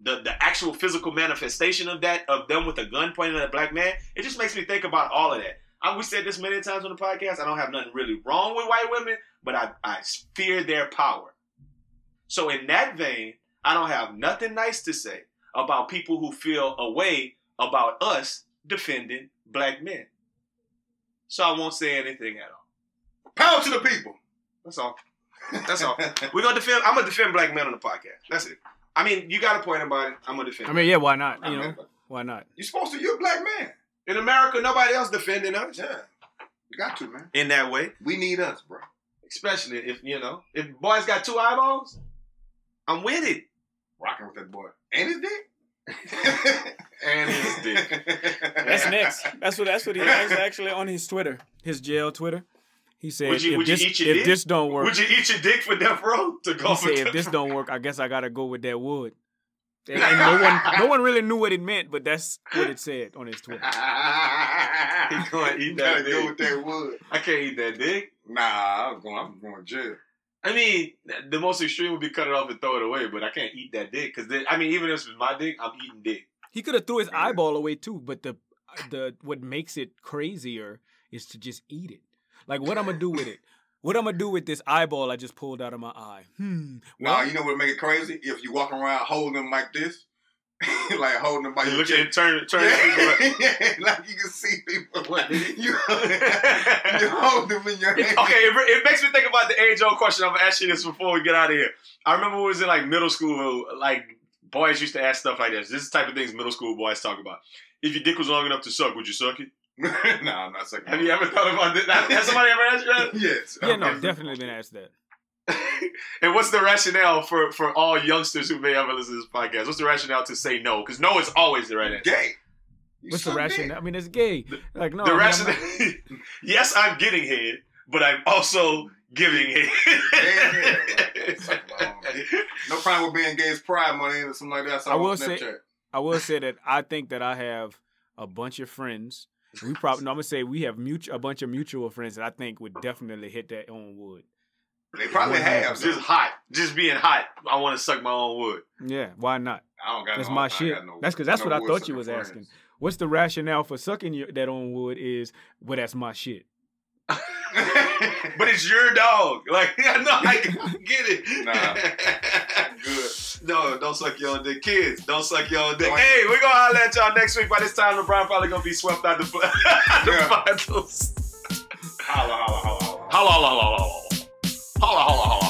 the, the actual physical manifestation of that, of them with a gun pointed at a black man, it just makes me think about all of that. I, we said this many times on the podcast, I don't have nothing really wrong with white women, but I, I fear their power. So in that vein, I don't have nothing nice to say about people who feel a way about us defending black men. So I won't say anything at all. Power to the people. That's all. That's all. We're gonna defend, I'm going to defend black men on the podcast. That's it. I mean, you got a point about it. I'm going to defend I mean, yeah, why not? You know, why not? You're supposed to, you're a black man. In America, nobody else defending us. Yeah. You got to, man. In that way. We need us, bro. Especially if, you know, if boys got two eyeballs, I'm with it. Rocking with that boy. And his dick. And his dick. That's next. That's what That's what he has actually on his Twitter, his jail Twitter. He said, would you, if, would this, you eat your if dick? This don't work. Would you eat your dick for death row? To go he said, if this don't work, I guess I got to go with that wood. And, and no one, no one really knew what it meant, but that's what it said on his Twitter. He's gonna eat that dick. With that wood. I can't eat that dick. Nah, I'm going. I'm going to jail. I mean, the most extreme would be cut it off and throw it away, but I can't eat that dick because I mean, even if it's my dick, I'm eating dick. He could have threw his yeah. eyeball away too, but the the what makes it crazier is to just eat it. Like, what I'm gonna do with it? What I'm gonna do with this eyeball I just pulled out of my eye? Hmm. Well, nah, you know what would make it crazy? If you walk around holding them like this, like holding them by you your look at turn, turn yeah. yeah. Like you can see people. What? You, you hold them in your hand. Okay, it, it makes me think about the age-old question. I'm gonna ask you this before we get out of here. I remember when we was in like middle school, like boys used to ask stuff like this. This is the type of things middle school boys talk about. If your dick was long enough to suck, would you suck it? No, I'm not sucking. Have you ever thought about this? Has somebody ever asked you that? Yes. Yeah, no, I've definitely been asked that. And what's the rationale for, for all youngsters who may ever listen to this podcast? What's the rationale to say no? Because no is always the right answer. Gay. You what's the rationale? Gay. I mean, it's gay. The, like, no. The I mean, rationale. I'm not... Yes, I'm getting head, but I'm also giving head. Head. No problem with being gay is pride money or something like that. So I, I will say, I will say that I think that I have a bunch of friends We probably, no, I'm gonna say we have mutual, a bunch of mutual friends that I think would definitely hit that own wood. They probably have. Just hot. Just being hot. I want to suck my own wood. Yeah, why not? I don't got that's no, my I shit. Got no, that's because that's no what I thought you was friends. Asking. What's the rationale for sucking your, that own wood is, well, that's my shit. But it's your dog. Like, I know, I get it. Nah. Good. No, don't suck your own dick. Kids, don't suck your own dick. Don't. Hey, we're going to holler at y'all next week. By this time, LeBron probably going to be swept out the, out the finals. Holla, holla, holla, holla. Holla, holla, holla, holla. Holla, holla, holla.